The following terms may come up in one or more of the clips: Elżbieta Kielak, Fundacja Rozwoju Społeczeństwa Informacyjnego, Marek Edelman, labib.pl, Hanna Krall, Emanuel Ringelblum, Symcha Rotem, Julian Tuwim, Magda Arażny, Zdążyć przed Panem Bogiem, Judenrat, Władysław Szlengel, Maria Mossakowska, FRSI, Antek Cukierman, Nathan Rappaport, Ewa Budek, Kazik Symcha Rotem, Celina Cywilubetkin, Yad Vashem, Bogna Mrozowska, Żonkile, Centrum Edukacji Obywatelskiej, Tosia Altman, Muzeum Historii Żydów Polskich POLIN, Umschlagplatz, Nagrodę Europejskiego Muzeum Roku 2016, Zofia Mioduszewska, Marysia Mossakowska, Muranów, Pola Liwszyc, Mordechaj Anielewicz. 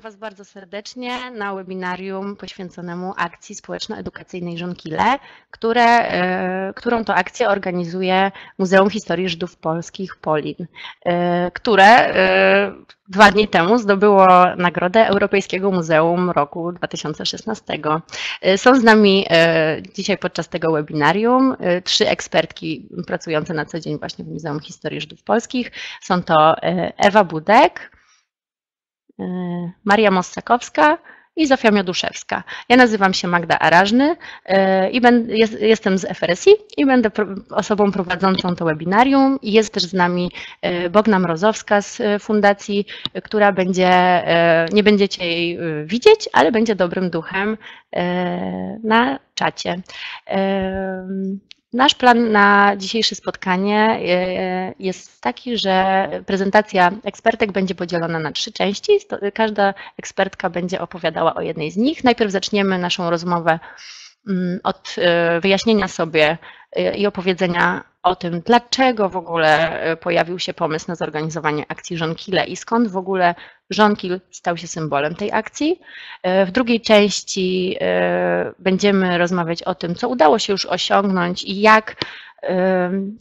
Witam Was bardzo serdecznie na webinarium poświęconemu akcji społeczno-edukacyjnej Żonkile, którą to akcję organizuje Muzeum Historii Żydów Polskich POLIN, które 2 dni temu zdobyło Nagrodę Europejskiego Muzeum Roku 2016. Są z nami dzisiaj podczas tego webinarium 3 ekspertki pracujące na co dzień właśnie w Muzeum Historii Żydów Polskich. Są to Ewa Budek, Maria Mossakowska i Zofia Mioduszewska. Ja nazywam się Magda Arażny i jestem z FRSI i będę osobą prowadzącą to webinarium. I jest też z nami Bogna Mrozowska z fundacji, która nie będziecie jej widzieć, ale będzie dobrym duchem na czacie. Nasz plan na dzisiejsze spotkanie jest taki, że prezentacja ekspertek będzie podzielona na 3 części. Każda ekspertka będzie opowiadała o jednej z nich. Najpierw zaczniemy naszą rozmowę od wyjaśnienia sobie i opowiedzenia o tym, dlaczego w ogóle pojawił się pomysł na zorganizowanie akcji Żonkile i skąd w ogóle Żonkil stał się symbolem tej akcji. W drugiej części będziemy rozmawiać o tym, co udało się już osiągnąć i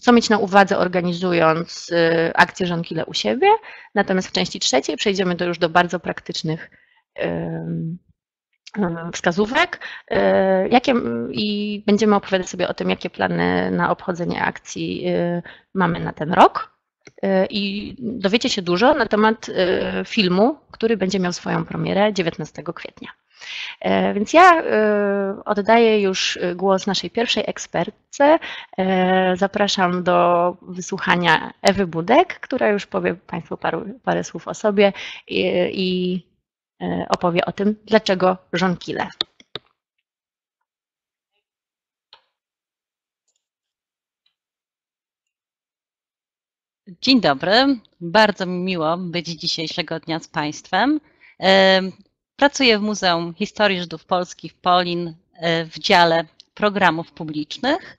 co mieć na uwadze, organizując akcję Żonkile u siebie. Natomiast w części 3 przejdziemy już do bardzo praktycznych wskazówek i będziemy opowiadać sobie o tym, jakie plany na obchodzenie akcji mamy na ten rok. I dowiecie się dużo na temat filmu, który będzie miał swoją premierę 19 kwietnia. Więc ja oddaję już głos naszej pierwszej ekspertce. Zapraszam do wysłuchania Ewy Budek, która już powie Państwu parę słów o sobie i opowie o tym, dlaczego Żonkile. Dzień dobry, bardzo mi miło być dzisiejszego dnia z Państwem. Pracuję w Muzeum Historii Żydów Polskich POLIN w dziale programów publicznych.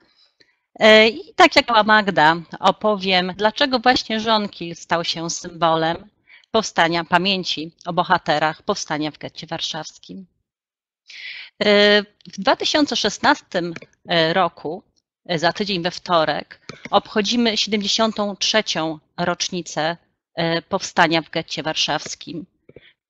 I tak jak Magda, opowiem, dlaczego właśnie Żonkil stał się symbolem powstania pamięci o bohaterach powstania w getcie warszawskim. W 2016 roku, za tydzień we wtorek, obchodzimy 73. rocznicę powstania w getcie warszawskim.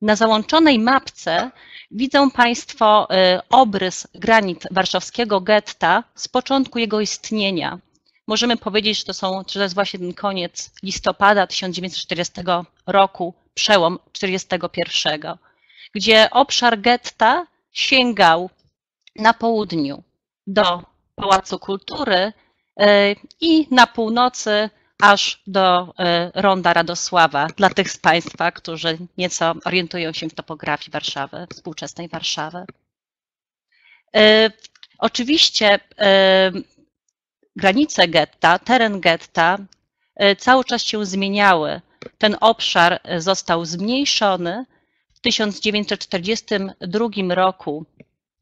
Na załączonej mapce widzą Państwo obrys granic warszawskiego getta z początku jego istnienia. Możemy powiedzieć, że to jest właśnie ten koniec listopada 1940 roku, przełom 1941, gdzie obszar getta sięgał na południu do Pałacu Kultury i na północy aż do Ronda Radosława, dla tych z Państwa, którzy nieco orientują się w topografii Warszawy, współczesnej Warszawy. Oczywiście granice getta, teren getta cały czas się zmieniały. Ten obszar został zmniejszony. W 1942 roku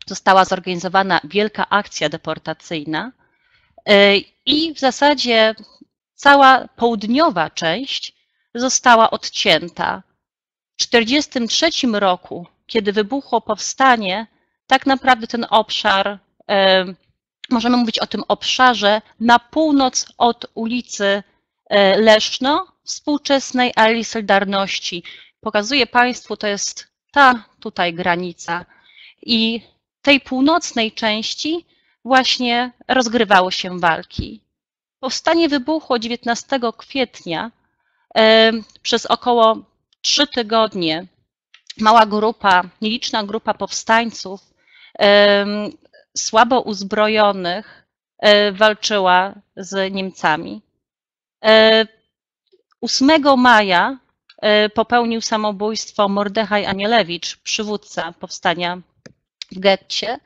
została zorganizowana wielka akcja deportacyjna i w zasadzie cała południowa część została odcięta. W 1943 roku, kiedy wybuchło powstanie, tak naprawdę ten obszar, możemy mówić o tym obszarze na północ od ulicy Leszno, współczesnej Alei Solidarności. Pokazuję Państwu, to jest ta tutaj granica i tej północnej części właśnie rozgrywały się walki. Powstanie wybuchło 19 kwietnia. Przez około 3 tygodnie nieliczna grupa powstańców słabo uzbrojonych walczyła z Niemcami. 8 maja popełnił samobójstwo Mordechaj Anielewicz, przywódca powstania w getcie.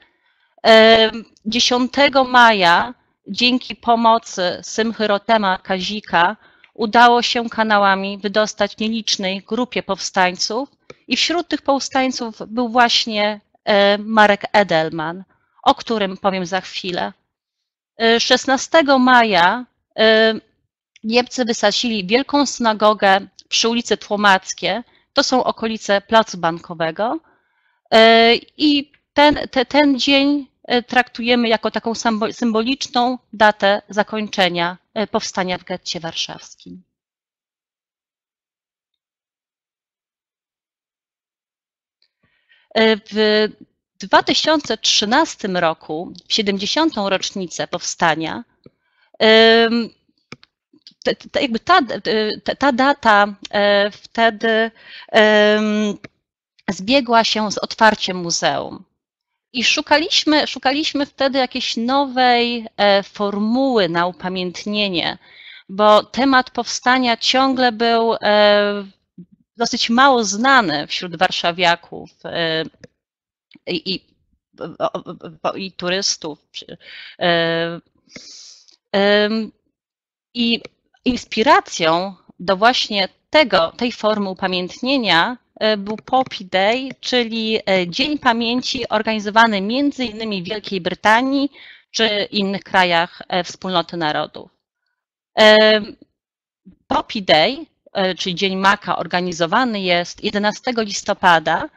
10 maja dzięki pomocy Symchy Rotema Kazika udało się kanałami wydostać nielicznej grupie powstańców i wśród tych powstańców był właśnie Marek Edelman, o którym powiem za chwilę. 16 maja Niemcy wysadzili wielką synagogę przy ulicy Tłomackie, To są okolice Placu Bankowego i ten dzień traktujemy jako taką symboliczną datę zakończenia powstania w getcie warszawskim. W 2013 roku, w 70. rocznicę powstania, ta data wtedy zbiegła się z otwarciem muzeum. I szukaliśmy wtedy jakiejś nowej formuły na upamiętnienie, bo temat powstania ciągle był dosyć mało znany wśród warszawiaków i turystów. I inspiracją do właśnie tej formy upamiętnienia był Poppy Day, czyli Dzień Pamięci organizowany między innymi w Wielkiej Brytanii czy innych krajach Wspólnoty Narodów. Poppy Day, czyli Dzień Maka, organizowany jest 11 listopada.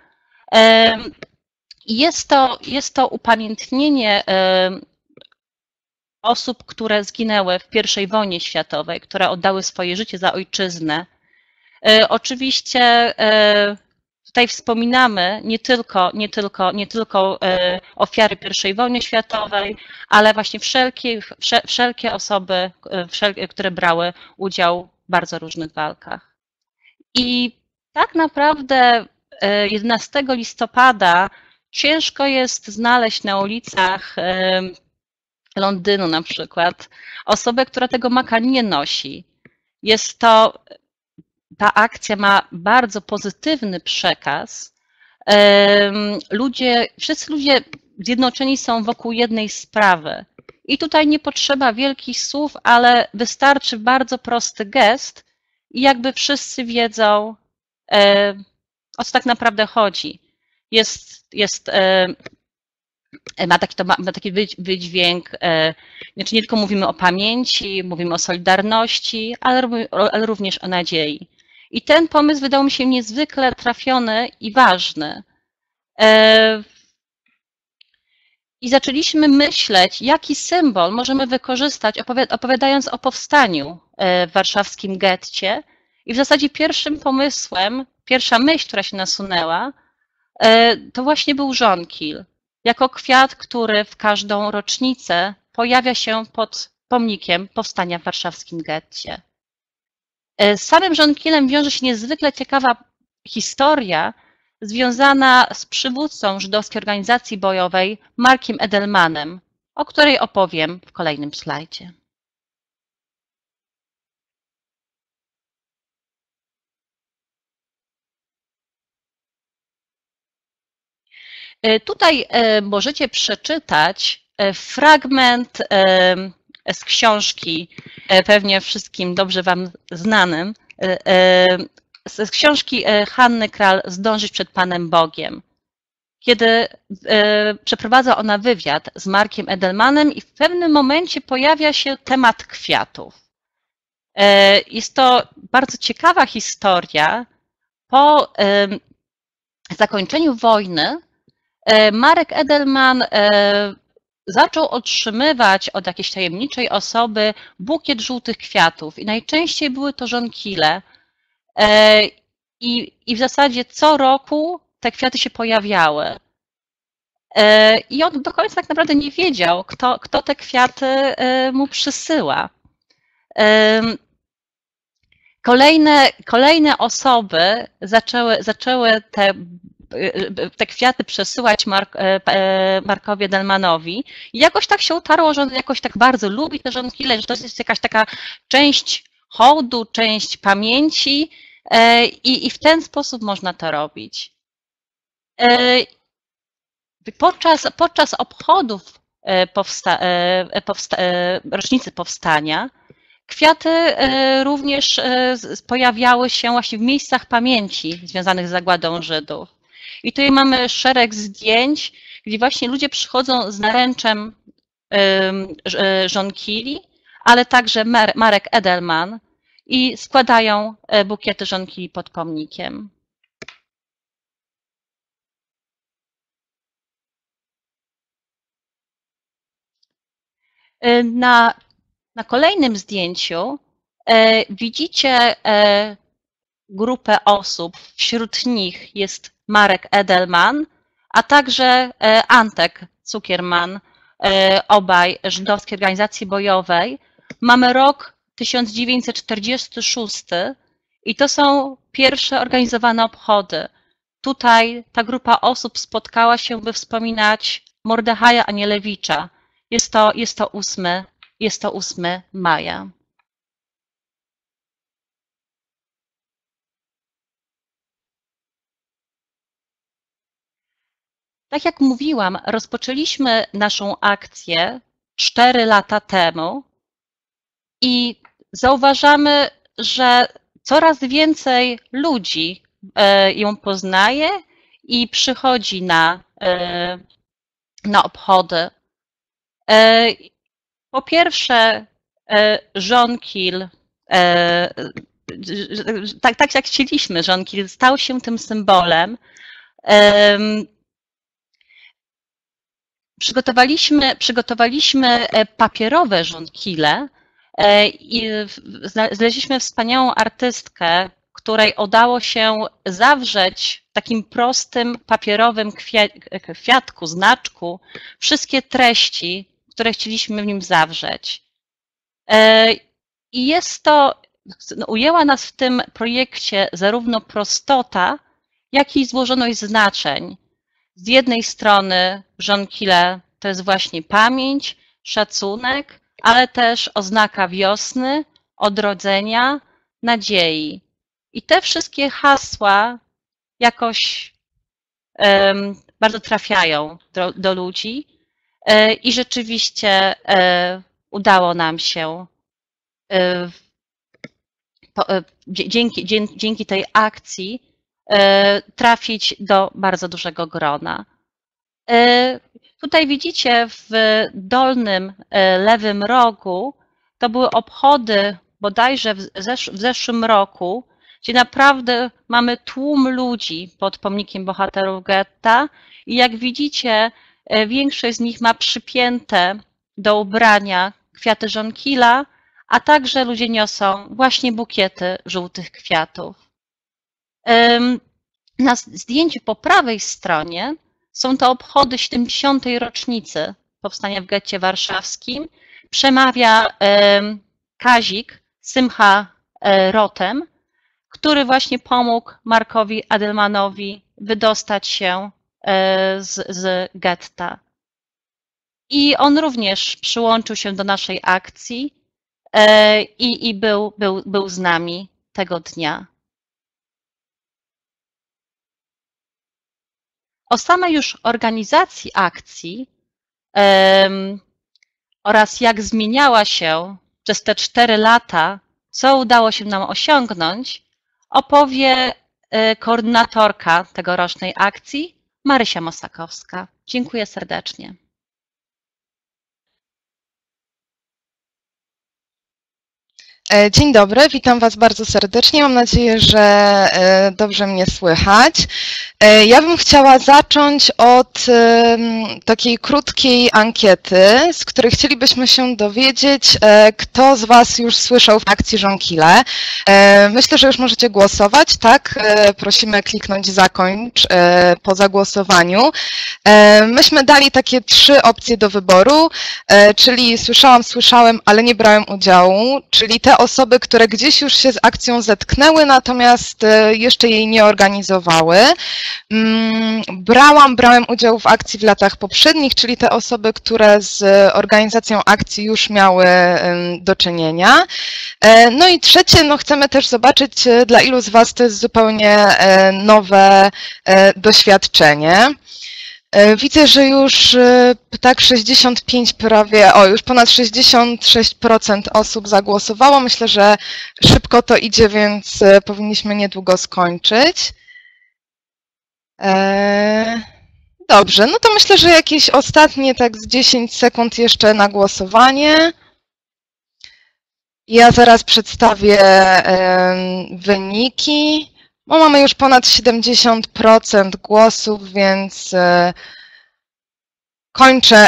Jest to upamiętnienie osób, które zginęły w I wojnie światowej, które oddały swoje życie za ojczyznę. Oczywiście tutaj wspominamy nie tylko ofiary I wojny światowej, ale właśnie wszelkie osoby, które brały udział w bardzo różnych walkach. I tak naprawdę 11 listopada ciężko jest znaleźć na ulicach Londynu na przykład osobę, która tego maka nie nosi. Ta akcja ma bardzo pozytywny przekaz. Wszyscy ludzie zjednoczeni są wokół jednej sprawy. I tutaj nie potrzeba wielkich słów, ale wystarczy bardzo prosty gest i jakby wszyscy wiedzą, o co tak naprawdę chodzi. Ma taki wydźwięk, znaczy nie tylko mówimy o pamięci, mówimy o solidarności, ale również o nadziei. I ten pomysł wydał mi się niezwykle trafiony i ważny. I zaczęliśmy myśleć, jaki symbol możemy wykorzystać, opowiadając o powstaniu w warszawskim getcie. I w zasadzie pierwsza myśl, która się nasunęła, to właśnie był żonkil, jako kwiat, który w każdą rocznicę pojawia się pod pomnikiem powstania w warszawskim getcie. Z samym żonkilem wiąże się niezwykle ciekawa historia związana z przywódcą żydowskiej organizacji bojowej Markiem Edelmanem, o której opowiem w kolejnym slajdzie. Tutaj możecie przeczytać fragment z książki, pewnie wszystkim dobrze Wam znanym, z książki Hanny Krall „Zdążyć przed Panem Bogiem”, kiedy przeprowadza ona wywiad z Markiem Edelmanem i w pewnym momencie pojawia się temat kwiatów. Jest to bardzo ciekawa historia. Po zakończeniu wojny Marek Edelman zaczął otrzymywać od jakiejś tajemniczej osoby bukiet żółtych kwiatów i najczęściej były to żonkile. I w zasadzie co roku te kwiaty się pojawiały. I on do końca tak naprawdę nie wiedział, kto te kwiaty mu przysyła. Kolejne osoby zaczęły te kwiaty przesyłać Markowi Edelmanowi i jakoś tak się utarło, że on jakoś tak bardzo lubi te żonkile, że to jest jakaś taka część hołdu, część pamięci i w ten sposób można to robić. Podczas obchodów rocznicy powstania kwiaty również pojawiały się właśnie w miejscach pamięci związanych z zagładą Żydów. I tutaj mamy szereg zdjęć, gdzie właśnie ludzie przychodzą z naręczem żonkili, ale także Marek Edelman i składają bukiety żonkili pod pomnikiem. Na kolejnym zdjęciu widzicie grupę osób. Wśród nich jest Marek Edelman, a także Antek Cukierman, obaj żydowskiej organizacji bojowej. Mamy rok 1946 i to są pierwsze organizowane obchody. Tutaj ta grupa osób spotkała się, by wspominać Mordechaja Anielewicza. Jest to 8 maja. Tak jak mówiłam, rozpoczęliśmy naszą akcję 4 lata temu i zauważamy, że coraz więcej ludzi ją poznaje i przychodzi na obchody. Po pierwsze, Żonkil, tak jak chcieliśmy, Żonkil stał się tym symbolem. Przygotowaliśmy papierowe żonkile i znaleźliśmy wspaniałą artystkę, której udało się zawrzeć w takim prostym papierowym kwiatku, znaczku, wszystkie treści, które chcieliśmy w nim zawrzeć. I jest to, ujęła nas w tym projekcie zarówno prostota, jak i złożoność znaczeń. Z jednej strony żonkile to jest właśnie pamięć, szacunek, ale też oznaka wiosny, odrodzenia, nadziei. I te wszystkie hasła jakoś bardzo trafiają do ludzi i rzeczywiście udało nam się dzięki tej akcji trafić do bardzo dużego grona. Tutaj widzicie w dolnym lewym rogu, to były obchody bodajże w zeszłym roku, gdzie naprawdę mamy tłum ludzi pod pomnikiem bohaterów getta i jak widzicie, większość z nich ma przypięte do ubrania kwiaty żonkila, a także ludzie niosą właśnie bukiety żółtych kwiatów. Na zdjęciu po prawej stronie są to obchody 70. rocznicy powstania w getcie warszawskim. Przemawia Kazik Symcha Rotem, który właśnie pomógł Markowi Edelmanowi wydostać się z getta. I on również przyłączył się do naszej akcji i był z nami tego dnia. O samej już organizacji akcji oraz jak zmieniała się przez te 4 lata, co udało się nam osiągnąć, opowie koordynatorka tegorocznej akcji, Marysia Mossakowska. Dziękuję serdecznie. Dzień dobry, witam Was bardzo serdecznie. Mam nadzieję, że dobrze mnie słychać. Ja bym chciała zacząć od takiej krótkiej ankiety, z której chcielibyśmy się dowiedzieć, kto z Was już słyszał w akcji Żonkile. Myślę, że już możecie głosować, tak? Prosimy kliknąć zakończ po zagłosowaniu. Myśmy dali takie 3 opcje do wyboru, czyli słyszałam, słyszałem, ale nie brałem udziału, czyli te osoby, które gdzieś już się z akcją zetknęły, natomiast jeszcze jej nie organizowały. Brałem udział w akcji w latach poprzednich, czyli te osoby, które z organizacją akcji już miały do czynienia. No i trzecie, no chcemy też zobaczyć, dla ilu z Was to jest zupełnie nowe doświadczenie. Widzę, że już tak 65 prawie, już ponad 66% osób zagłosowało. Myślę, że szybko to idzie, więc powinniśmy niedługo skończyć. Dobrze, no to myślę, że jakieś ostatnie tak z 10 sekund jeszcze na głosowanie. Ja zaraz przedstawię wyniki. No, mamy już ponad 70% głosów, więc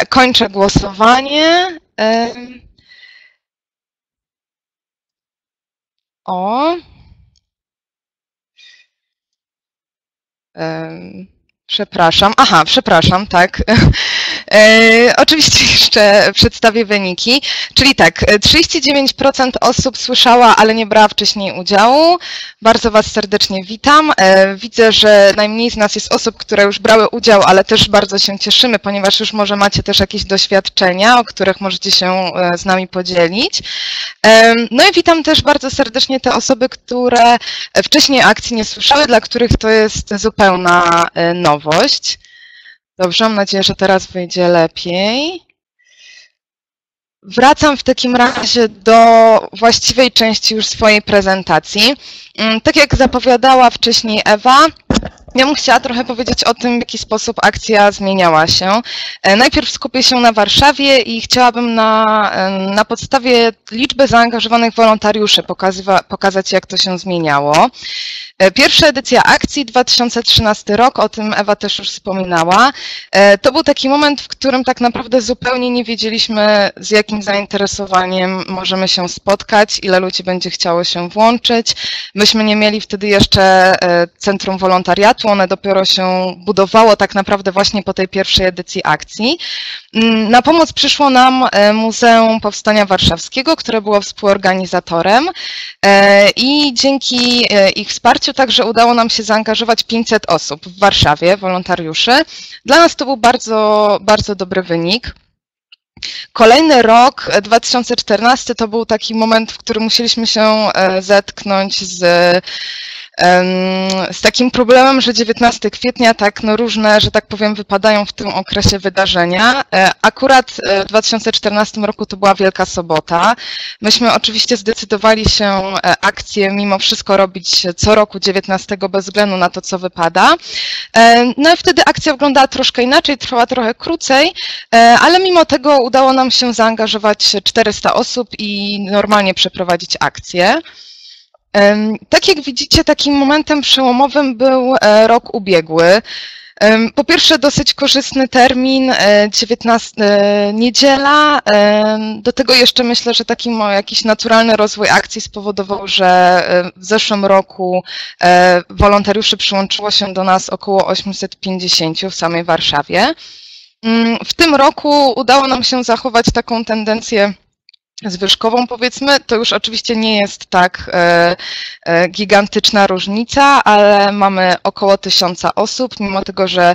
kończę głosowanie. O. Przepraszam. Aha, przepraszam, tak. Oczywiście jeszcze przedstawię wyniki. Czyli tak, 39% osób słyszała, ale nie brała wcześniej udziału. Bardzo Was serdecznie witam. Widzę, że najmniej z nas jest osób, które już brały udział, ale też bardzo się cieszymy, ponieważ już może macie też jakieś doświadczenia, o których możecie się z nami podzielić. No i witam też bardzo serdecznie te osoby, które wcześniej akcji nie słyszały, dla których to jest zupełna nowość. Dobrze, mam nadzieję, że teraz wyjdzie lepiej. Wracam w takim razie do właściwej części już swojej prezentacji. Tak jak zapowiadała wcześniej Ewa, ja bym chciała trochę powiedzieć o tym, w jaki sposób akcja zmieniała się. Najpierw skupię się na Warszawie i chciałabym na podstawie liczby zaangażowanych wolontariuszy pokazać, jak to się zmieniało. Pierwsza edycja akcji, 2013 rok, o tym Ewa też już wspominała. To był taki moment, w którym tak naprawdę zupełnie nie wiedzieliśmy, z jakim zainteresowaniem możemy się spotkać, ile ludzi będzie chciało się włączyć. Myśmy nie mieli wtedy jeszcze Centrum Wolontariatu, one dopiero się budowało tak naprawdę właśnie po tej pierwszej edycji akcji. Na pomoc przyszło nam Muzeum Powstania Warszawskiego, które było współorganizatorem i dzięki ich wsparciu także udało nam się zaangażować 500 osób w Warszawie, wolontariuszy. Dla nas to był bardzo, bardzo dobry wynik. Kolejny rok, 2014, to był taki moment, w którym musieliśmy się zetknąć z takim problemem, że 19 kwietnia tak no różne, że tak powiem, wypadają w tym okresie wydarzenia. Akurat w 2014 roku to była Wielka Sobota. Myśmy oczywiście zdecydowali się akcję mimo wszystko robić co roku 19 bez względu na to, co wypada. No i wtedy akcja wyglądała troszkę inaczej, trwała trochę krócej, ale mimo tego udało nam się zaangażować 400 osób i normalnie przeprowadzić akcję. Tak jak widzicie, takim momentem przełomowym był rok ubiegły. Po pierwsze dosyć korzystny termin, 19 niedziela. Do tego jeszcze myślę, że taki jakiś naturalny rozwój akcji spowodował, że w zeszłym roku wolontariuszy przyłączyło się do nas około 850 w samej Warszawie. W tym roku udało nam się zachować taką tendencję zwyżkową, powiedzmy. To już oczywiście nie jest tak gigantyczna różnica, ale mamy około 1000 osób, mimo tego, że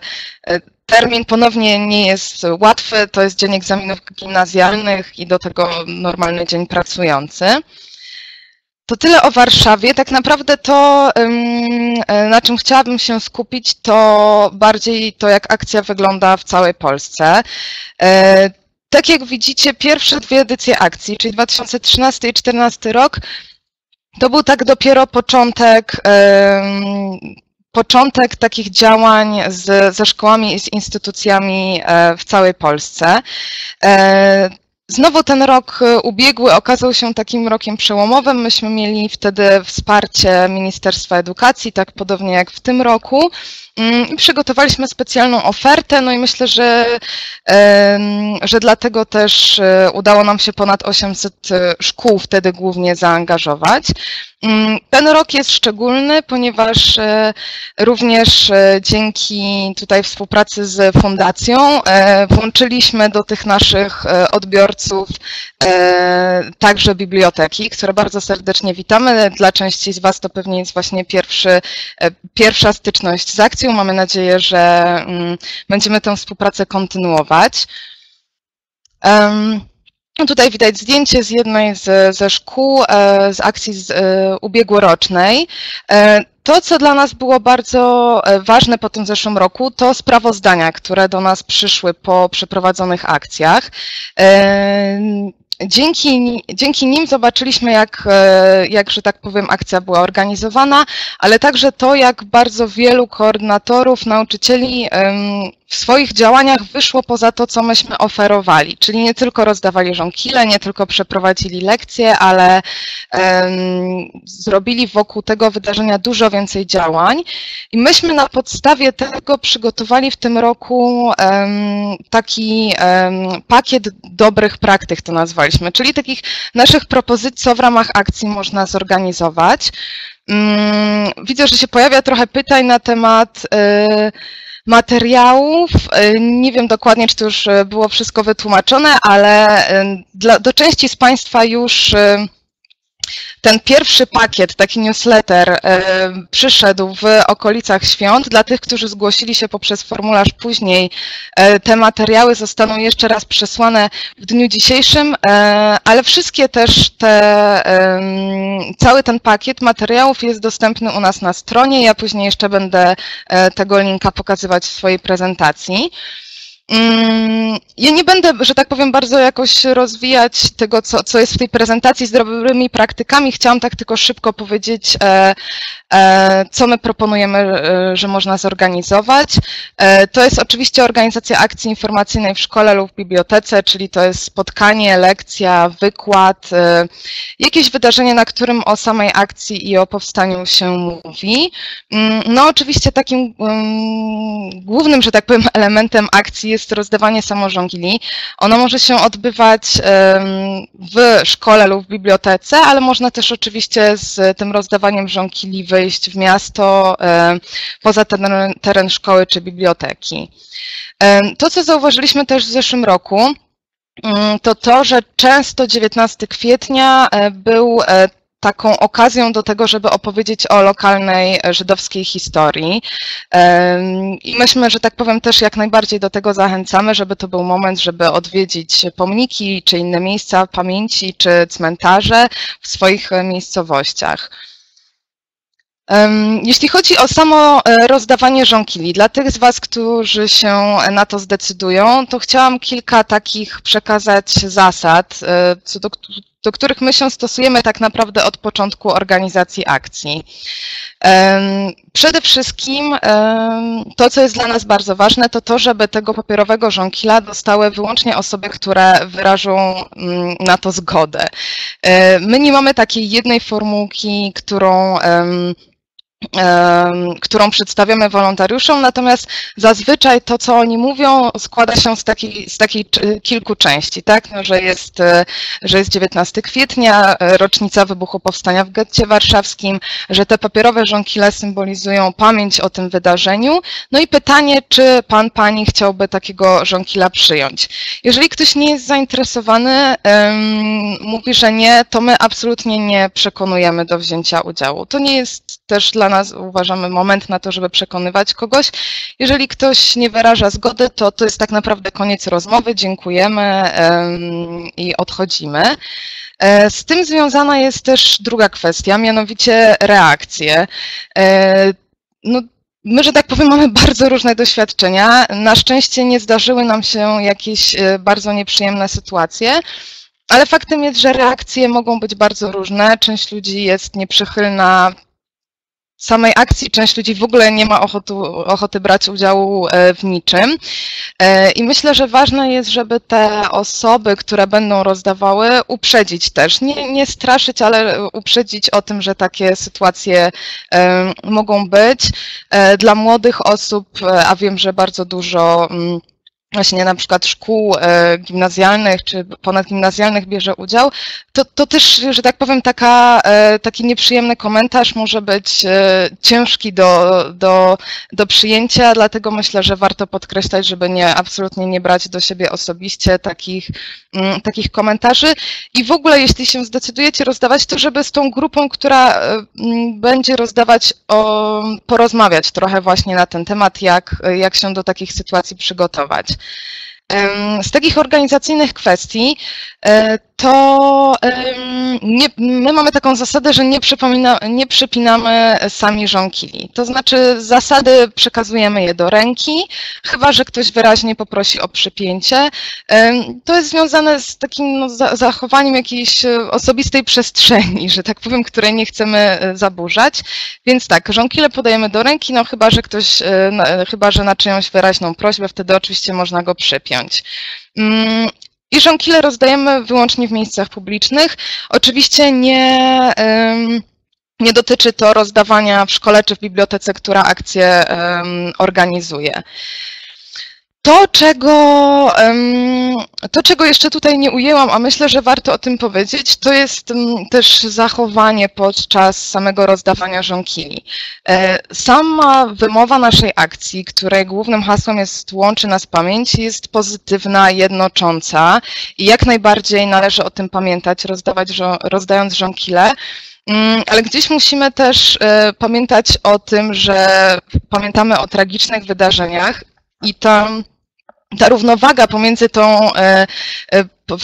termin ponownie nie jest łatwy, to jest dzień egzaminów gimnazjalnych i do tego normalny dzień pracujący. To tyle o Warszawie. Tak naprawdę to, na czym chciałabym się skupić, to bardziej to, jak akcja wygląda w całej Polsce. Tak jak widzicie, pierwsze dwie edycje akcji, czyli 2013 i 2014 rok, to był tak dopiero początek takich działań ze szkołami i z instytucjami w całej Polsce. Znowu ten rok ubiegły okazał się takim rokiem przełomowym. Myśmy mieli wtedy wsparcie Ministerstwa Edukacji, tak podobnie jak w tym roku. Przygotowaliśmy specjalną ofertę, no i myślę, że dlatego też udało nam się ponad 800 szkół wtedy głównie zaangażować. Ten rok jest szczególny, ponieważ również dzięki tutaj współpracy z fundacją włączyliśmy do tych naszych odbiorców także biblioteki, które bardzo serdecznie witamy. Dla części z Was to pewnie jest właśnie pierwsza styczność z akcją. Mamy nadzieję, że będziemy tę współpracę kontynuować. Tutaj widać zdjęcie z jednej ze szkół, z akcji ubiegłorocznej. To, co dla nas było bardzo ważne po tym zeszłym roku, to sprawozdania, które do nas przyszły po przeprowadzonych akcjach. Dzięki nim zobaczyliśmy, jak, że tak powiem, akcja była organizowana, ale także to, jak bardzo wielu koordynatorów, nauczycieli w swoich działaniach wyszło poza to, co myśmy oferowali, czyli nie tylko rozdawali żonkile, nie tylko przeprowadzili lekcje, ale zrobili wokół tego wydarzenia dużo więcej działań i myśmy na podstawie tego przygotowali w tym roku taki pakiet dobrych praktyk, to nazwaliśmy, czyli takich naszych propozycji, co w ramach akcji można zorganizować. Widzę, że się pojawia trochę pytań na temat materiałów. Nie wiem dokładnie, czy to już było wszystko wytłumaczone, ale do części z Państwa już ten pierwszy pakiet, taki newsletter, przyszedł w okolicach świąt. Dla tych, którzy zgłosili się poprzez formularz później, te materiały zostaną jeszcze raz przesłane w dniu dzisiejszym, ale wszystkie też cały ten pakiet materiałów jest dostępny u nas na stronie. Ja później jeszcze będę tego linka pokazywać w swojej prezentacji. Ja nie będę, że tak powiem, bardzo jakoś rozwijać tego, co jest w tej prezentacji z dobrymi praktykami. Chciałam tak tylko szybko powiedzieć, co my proponujemy, że można zorganizować. To jest oczywiście organizacja akcji informacyjnej w szkole lub w bibliotece, czyli to jest spotkanie, lekcja, wykład, jakieś wydarzenie, na którym o samej akcji i o powstaniu się mówi. No oczywiście takim głównym, że tak powiem, elementem akcji jest rozdawanie samożonkili. Ono może się odbywać w szkole lub w bibliotece, ale można też oczywiście z tym rozdawaniem żonkili wyjść w miasto, poza teren szkoły czy biblioteki. To, co zauważyliśmy też w zeszłym roku, to to, że często 19 kwietnia był taką okazją do tego, żeby opowiedzieć o lokalnej żydowskiej historii. I myśmy, że tak powiem, też jak najbardziej do tego zachęcamy, żeby to był moment, żeby odwiedzić pomniki czy inne miejsca pamięci czy cmentarze w swoich miejscowościach. Jeśli chodzi o samo rozdawanie żonkili, dla tych z Was, którzy się na to zdecydują, to chciałam kilka takich przekazać zasad, co do których my się stosujemy tak naprawdę od początku organizacji akcji. Przede wszystkim to, co jest dla nas bardzo ważne, to to, żeby tego papierowego żonkila dostały wyłącznie osoby, które wyrażą na to zgodę. My nie mamy takiej jednej formułki, którą przedstawiamy wolontariuszom, natomiast zazwyczaj to, co oni mówią, składa się z takiej kilku części, tak? No, że jest 19 kwietnia, rocznica wybuchu powstania w getcie warszawskim, że te papierowe żonkile symbolizują pamięć o tym wydarzeniu, no i pytanie, czy pan, pani chciałby takiego żonkila przyjąć. Jeżeli ktoś nie jest zainteresowany, mówi, że nie, to my absolutnie nie przekonujemy do wzięcia udziału. To nie jest też dla nas, uważamy, moment na to, żeby przekonywać kogoś. Jeżeli ktoś nie wyraża zgody, to jest tak naprawdę koniec rozmowy, dziękujemy i odchodzimy. Z tym związana jest też druga kwestia, mianowicie reakcje. No, my, że tak powiem, mamy bardzo różne doświadczenia. Na szczęście nie zdarzyły nam się jakieś bardzo nieprzyjemne sytuacje, ale faktem jest, że reakcje mogą być bardzo różne. Część ludzi jest nieprzychylna samej akcji, część ludzi w ogóle nie ma ochoty brać udziału w niczym. I myślę, że ważne jest, żeby te osoby, które będą rozdawały, uprzedzić też. Nie straszyć, ale uprzedzić o tym, że takie sytuacje mogą być. Dla młodych osób, a wiem, że bardzo dużo właśnie na przykład szkół gimnazjalnych czy ponadgimnazjalnych bierze udział, to też, że tak powiem, taki nieprzyjemny komentarz może być ciężki do przyjęcia, dlatego myślę, że warto podkreślać, żeby absolutnie nie brać do siebie osobiście takich komentarzy. I w ogóle, jeśli się zdecydujecie rozdawać, to żeby z tą grupą, która będzie rozdawać, porozmawiać trochę właśnie na ten temat, jak się do takich sytuacji przygotować. Z takich organizacyjnych kwestii to My mamy taką zasadę, że nie przypinamy sami żonkili. To znaczy zasady przekazujemy je do ręki, chyba że ktoś wyraźnie poprosi o przypięcie. To jest związane z takim zachowaniem jakiejś osobistej przestrzeni, że tak powiem, której nie chcemy zaburzać. Więc tak, żonkile podajemy do ręki, no chyba że ktoś, chyba że na czyjąś wyraźną prośbę, wtedy oczywiście można go przypiąć. I żonkile rozdajemy wyłącznie w miejscach publicznych. Oczywiście nie dotyczy to rozdawania w szkole czy w bibliotece, która akcję organizuje. To, czego jeszcze tutaj nie ujęłam, a myślę, że warto o tym powiedzieć, to jest też zachowanie podczas samego rozdawania żonkili. Sama wymowa naszej akcji, której głównym hasłem jest "Łączy nas pamięć", jest pozytywna, jednocząca i jak najbardziej należy o tym pamiętać, rozdając żonkile. Ale gdzieś musimy też pamiętać o tym, że pamiętamy o tragicznych wydarzeniach i ta równowaga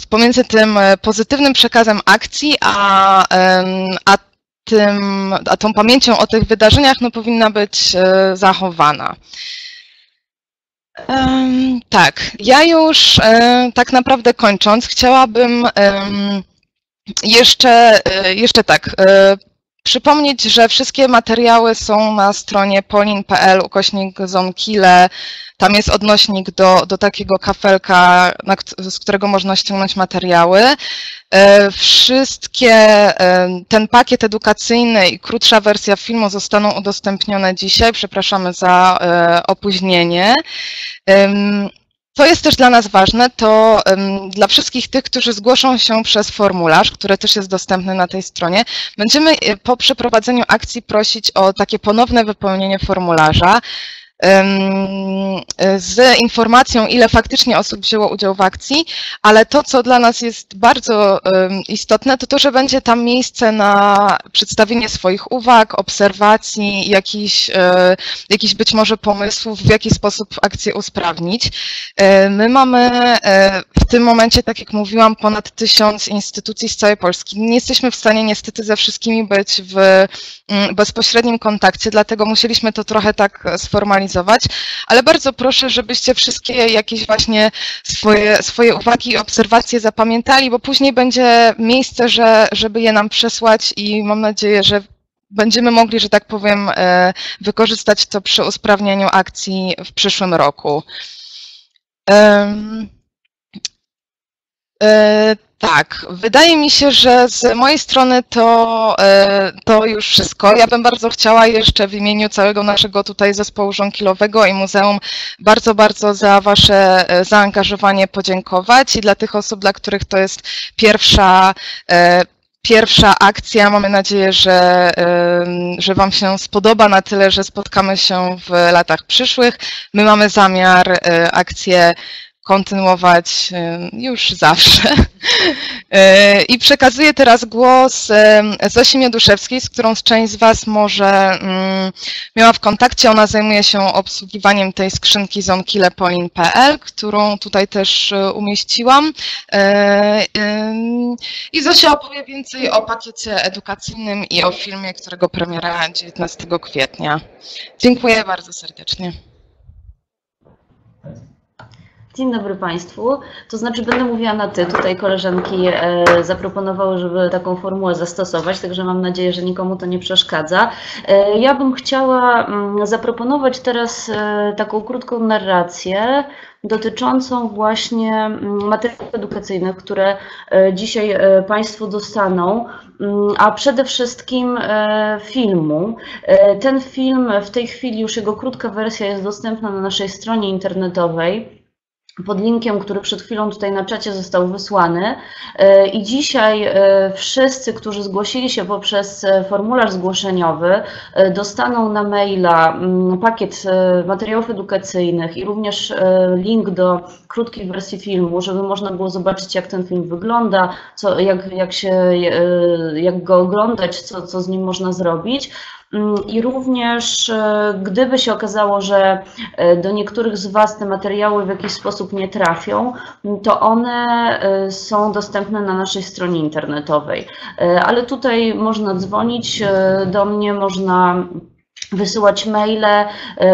pomiędzy tym pozytywnym przekazem akcji, a tą pamięcią o tych wydarzeniach, no, powinna być zachowana. Tak, ja już tak naprawdę kończąc, chciałabym jeszcze tak przypomnieć, że wszystkie materiały są na stronie polin.pl/żonkile. Tam jest odnośnik do takiego kafelka, z którego można ściągnąć materiały. Ten pakiet edukacyjny i krótsza wersja filmu zostaną udostępnione dzisiaj. Przepraszamy za opóźnienie. Co jest też dla nas ważne, to dla wszystkich tych, którzy zgłoszą się przez formularz, który też jest dostępny na tej stronie, będziemy po przeprowadzeniu akcji prosić o takie ponowne wypełnienie formularza z informacją, ile faktycznie osób wzięło udział w akcji, ale to, co dla nas jest bardzo istotne, to to, że będzie tam miejsce na przedstawienie swoich uwag, obserwacji, jakichś być może pomysłów, w jaki sposób akcję usprawnić. My mamy w tym momencie, tak jak mówiłam, ponad 1000 instytucji z całej Polski. Nie jesteśmy w stanie niestety ze wszystkimi być w bezpośrednim kontakcie, dlatego musieliśmy to trochę tak sformalizować. Ale bardzo proszę, żebyście wszystkie jakieś właśnie swoje uwagi i obserwacje zapamiętali, bo później będzie miejsce, żeby je nam przesłać i mam nadzieję, że będziemy mogli, że tak powiem, wykorzystać to przy usprawnianiu akcji w przyszłym roku. Tak, wydaje mi się, że z mojej strony to już wszystko. Ja bym bardzo chciała jeszcze w imieniu całego naszego tutaj zespołu żonkilowego i muzeum bardzo, bardzo za wasze zaangażowanie podziękować i dla tych osób, dla których to jest pierwsza akcja. Mamy nadzieję, że wam się spodoba na tyle, że spotkamy się w latach przyszłych. My mamy zamiar akcję kontynuować już zawsze. I przekazuję teraz głos Zosi Mioduszewskiej, z którą część z was może miała w kontakcie. Ona zajmuje się obsługiwaniem tej skrzynki żonkile.polin.pl, którą tutaj też umieściłam. I Zosia opowie więcej o pakiecie edukacyjnym i o filmie, którego premiera 19 kwietnia. Dziękuję bardzo serdecznie. Dzień dobry Państwu, to znaczy będę mówiła na ty, tutaj koleżanki zaproponowały, żeby taką formułę zastosować, także mam nadzieję, że nikomu to nie przeszkadza. Ja bym chciała zaproponować teraz taką krótką narrację dotyczącą właśnie materiałów edukacyjnych, które dzisiaj Państwo dostaną, a przede wszystkim filmu. Ten film, w tej chwili już jego krótka wersja jest dostępna na naszej stronie internetowej, pod linkiem, który przed chwilą tutaj na czacie został wysłany. I dzisiaj wszyscy, którzy zgłosili się poprzez formularz zgłoszeniowy, dostaną na maila pakiet materiałów edukacyjnych i również link do krótkiej wersji filmu, żeby można było zobaczyć, jak ten film wygląda, jak go oglądać, co z nim można zrobić. I również gdyby się okazało, że do niektórych z Was te materiały w jakiś sposób nie trafią, to one są dostępne na naszej stronie internetowej. Ale tutaj można dzwonić do mnie, można wysyłać maile,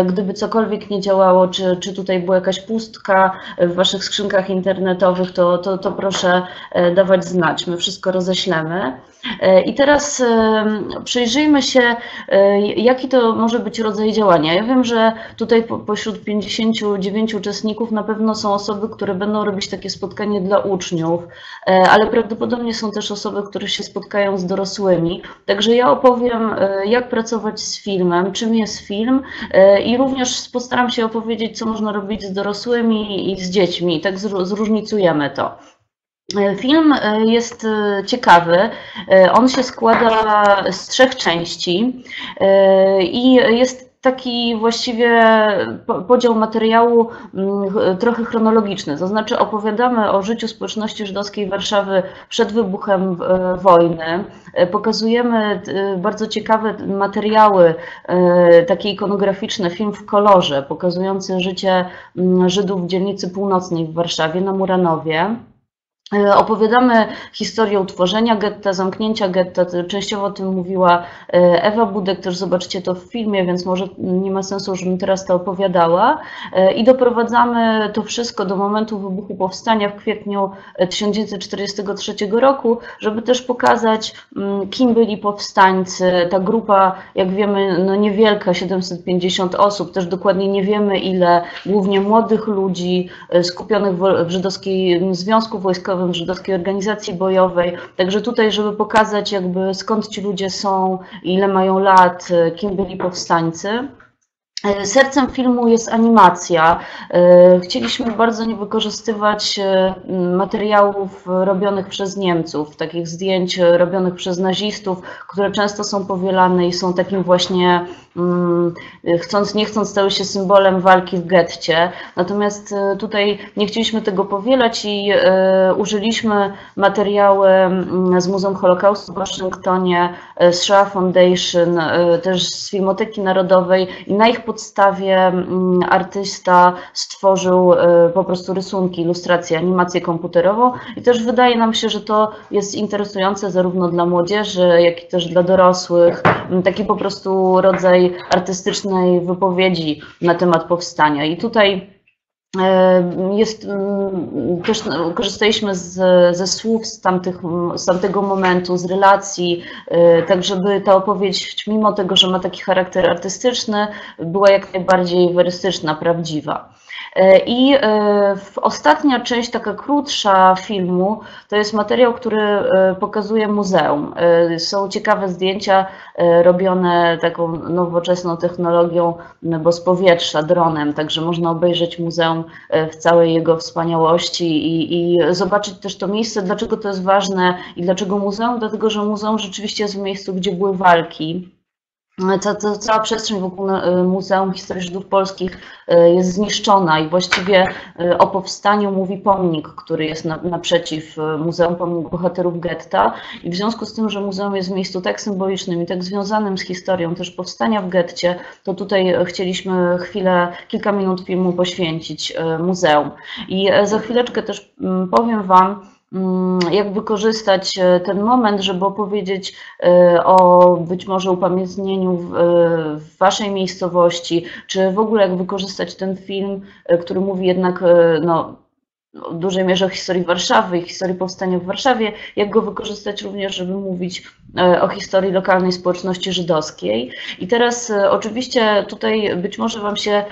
gdyby cokolwiek nie działało, czy tutaj była jakaś pustka w Waszych skrzynkach internetowych, to proszę dawać znać, my wszystko roześlemy. I teraz przyjrzyjmy się, jaki to może być rodzaj działania. Ja wiem, że tutaj pośród 59 uczestników na pewno są osoby, które będą robić takie spotkanie dla uczniów, ale prawdopodobnie są też osoby, które się spotkają z dorosłymi. Także ja opowiem, jak pracować z filmem, czym jest film i również postaram się opowiedzieć, co można robić z dorosłymi i z dziećmi. Tak zróżnicujemy to. Film jest ciekawy, on się składa z 3 części i jest taki właściwie podział materiału trochę chronologiczny, to znaczy opowiadamy o życiu społeczności żydowskiej Warszawy przed wybuchem wojny, pokazujemy bardzo ciekawe materiały, takie ikonograficzne, film w kolorze, pokazujący życie Żydów w dzielnicy północnej w Warszawie, na Muranowie. Opowiadamy historię utworzenia getta, zamknięcia getta, częściowo o tym mówiła Ewa Budek, też zobaczycie to w filmie, więc może nie ma sensu, żebym teraz to opowiadała. I doprowadzamy to wszystko do momentu wybuchu powstania w kwietniu 1943 roku, żeby też pokazać, kim byli powstańcy. Ta grupa, jak wiemy, no niewielka, 750 osób, też dokładnie nie wiemy ile, głównie młodych ludzi skupionych w Żydowskim Związku Wojskowym, Żydowskiej Organizacji Bojowej. Także tutaj, żeby pokazać jakby skąd ci ludzie są, ile mają lat, kim byli powstańcy. Sercem filmu jest animacja. Chcieliśmy bardzo nie wykorzystywać materiałów robionych przez Niemców, takich zdjęć robionych przez nazistów, które często są powielane i są takim właśnie, chcąc nie chcąc, stały się symbolem walki w getcie. Natomiast tutaj nie chcieliśmy tego powielać i użyliśmy materiały z Muzeum Holokaustu w Waszyngtonie, z Shaw Foundation, też z Filmoteki Narodowej i na ich podstawie artysta stworzył po prostu rysunki, ilustracje, animację komputerową i też wydaje nam się, że to jest interesujące zarówno dla młodzieży, jak i też dla dorosłych, taki po prostu rodzaj artystycznej wypowiedzi na temat powstania. I tutaj jest, też korzystaliśmy ze słów z tamtego momentu, z relacji, tak żeby ta opowieść, mimo tego, że ma taki charakter artystyczny, była jak najbardziej werystyczna, prawdziwa. I ostatnia część, taka krótsza filmu, to jest materiał, który pokazuje muzeum. Są ciekawe zdjęcia robione taką nowoczesną technologią, bo z powietrza, dronem, także można obejrzeć muzeum w całej jego wspaniałości i zobaczyć też to miejsce, dlaczego to jest ważne i dlaczego muzeum, dlatego że muzeum rzeczywiście jest w miejscu, gdzie były walki. Cała przestrzeń wokół Muzeum Historii Żydów Polskich jest zniszczona i właściwie o powstaniu mówi pomnik, który jest naprzeciw Muzeum Pomnik Bohaterów Getta. I w związku z tym, że muzeum jest w miejscu tak symbolicznym i tak związanym z historią też powstania w getcie, to tutaj chcieliśmy chwilę, kilka minut filmu poświęcić muzeum. I za chwileczkę też powiem Wam, jak wykorzystać ten moment, żeby opowiedzieć o być może upamiętnieniu w Waszej miejscowości, czy w ogóle jak wykorzystać ten film, który mówi jednak w dużej mierze o historii Warszawy i historii powstania w Warszawie, jak go wykorzystać również, żeby mówić o historii lokalnej społeczności żydowskiej. I teraz oczywiście tutaj być może Wam się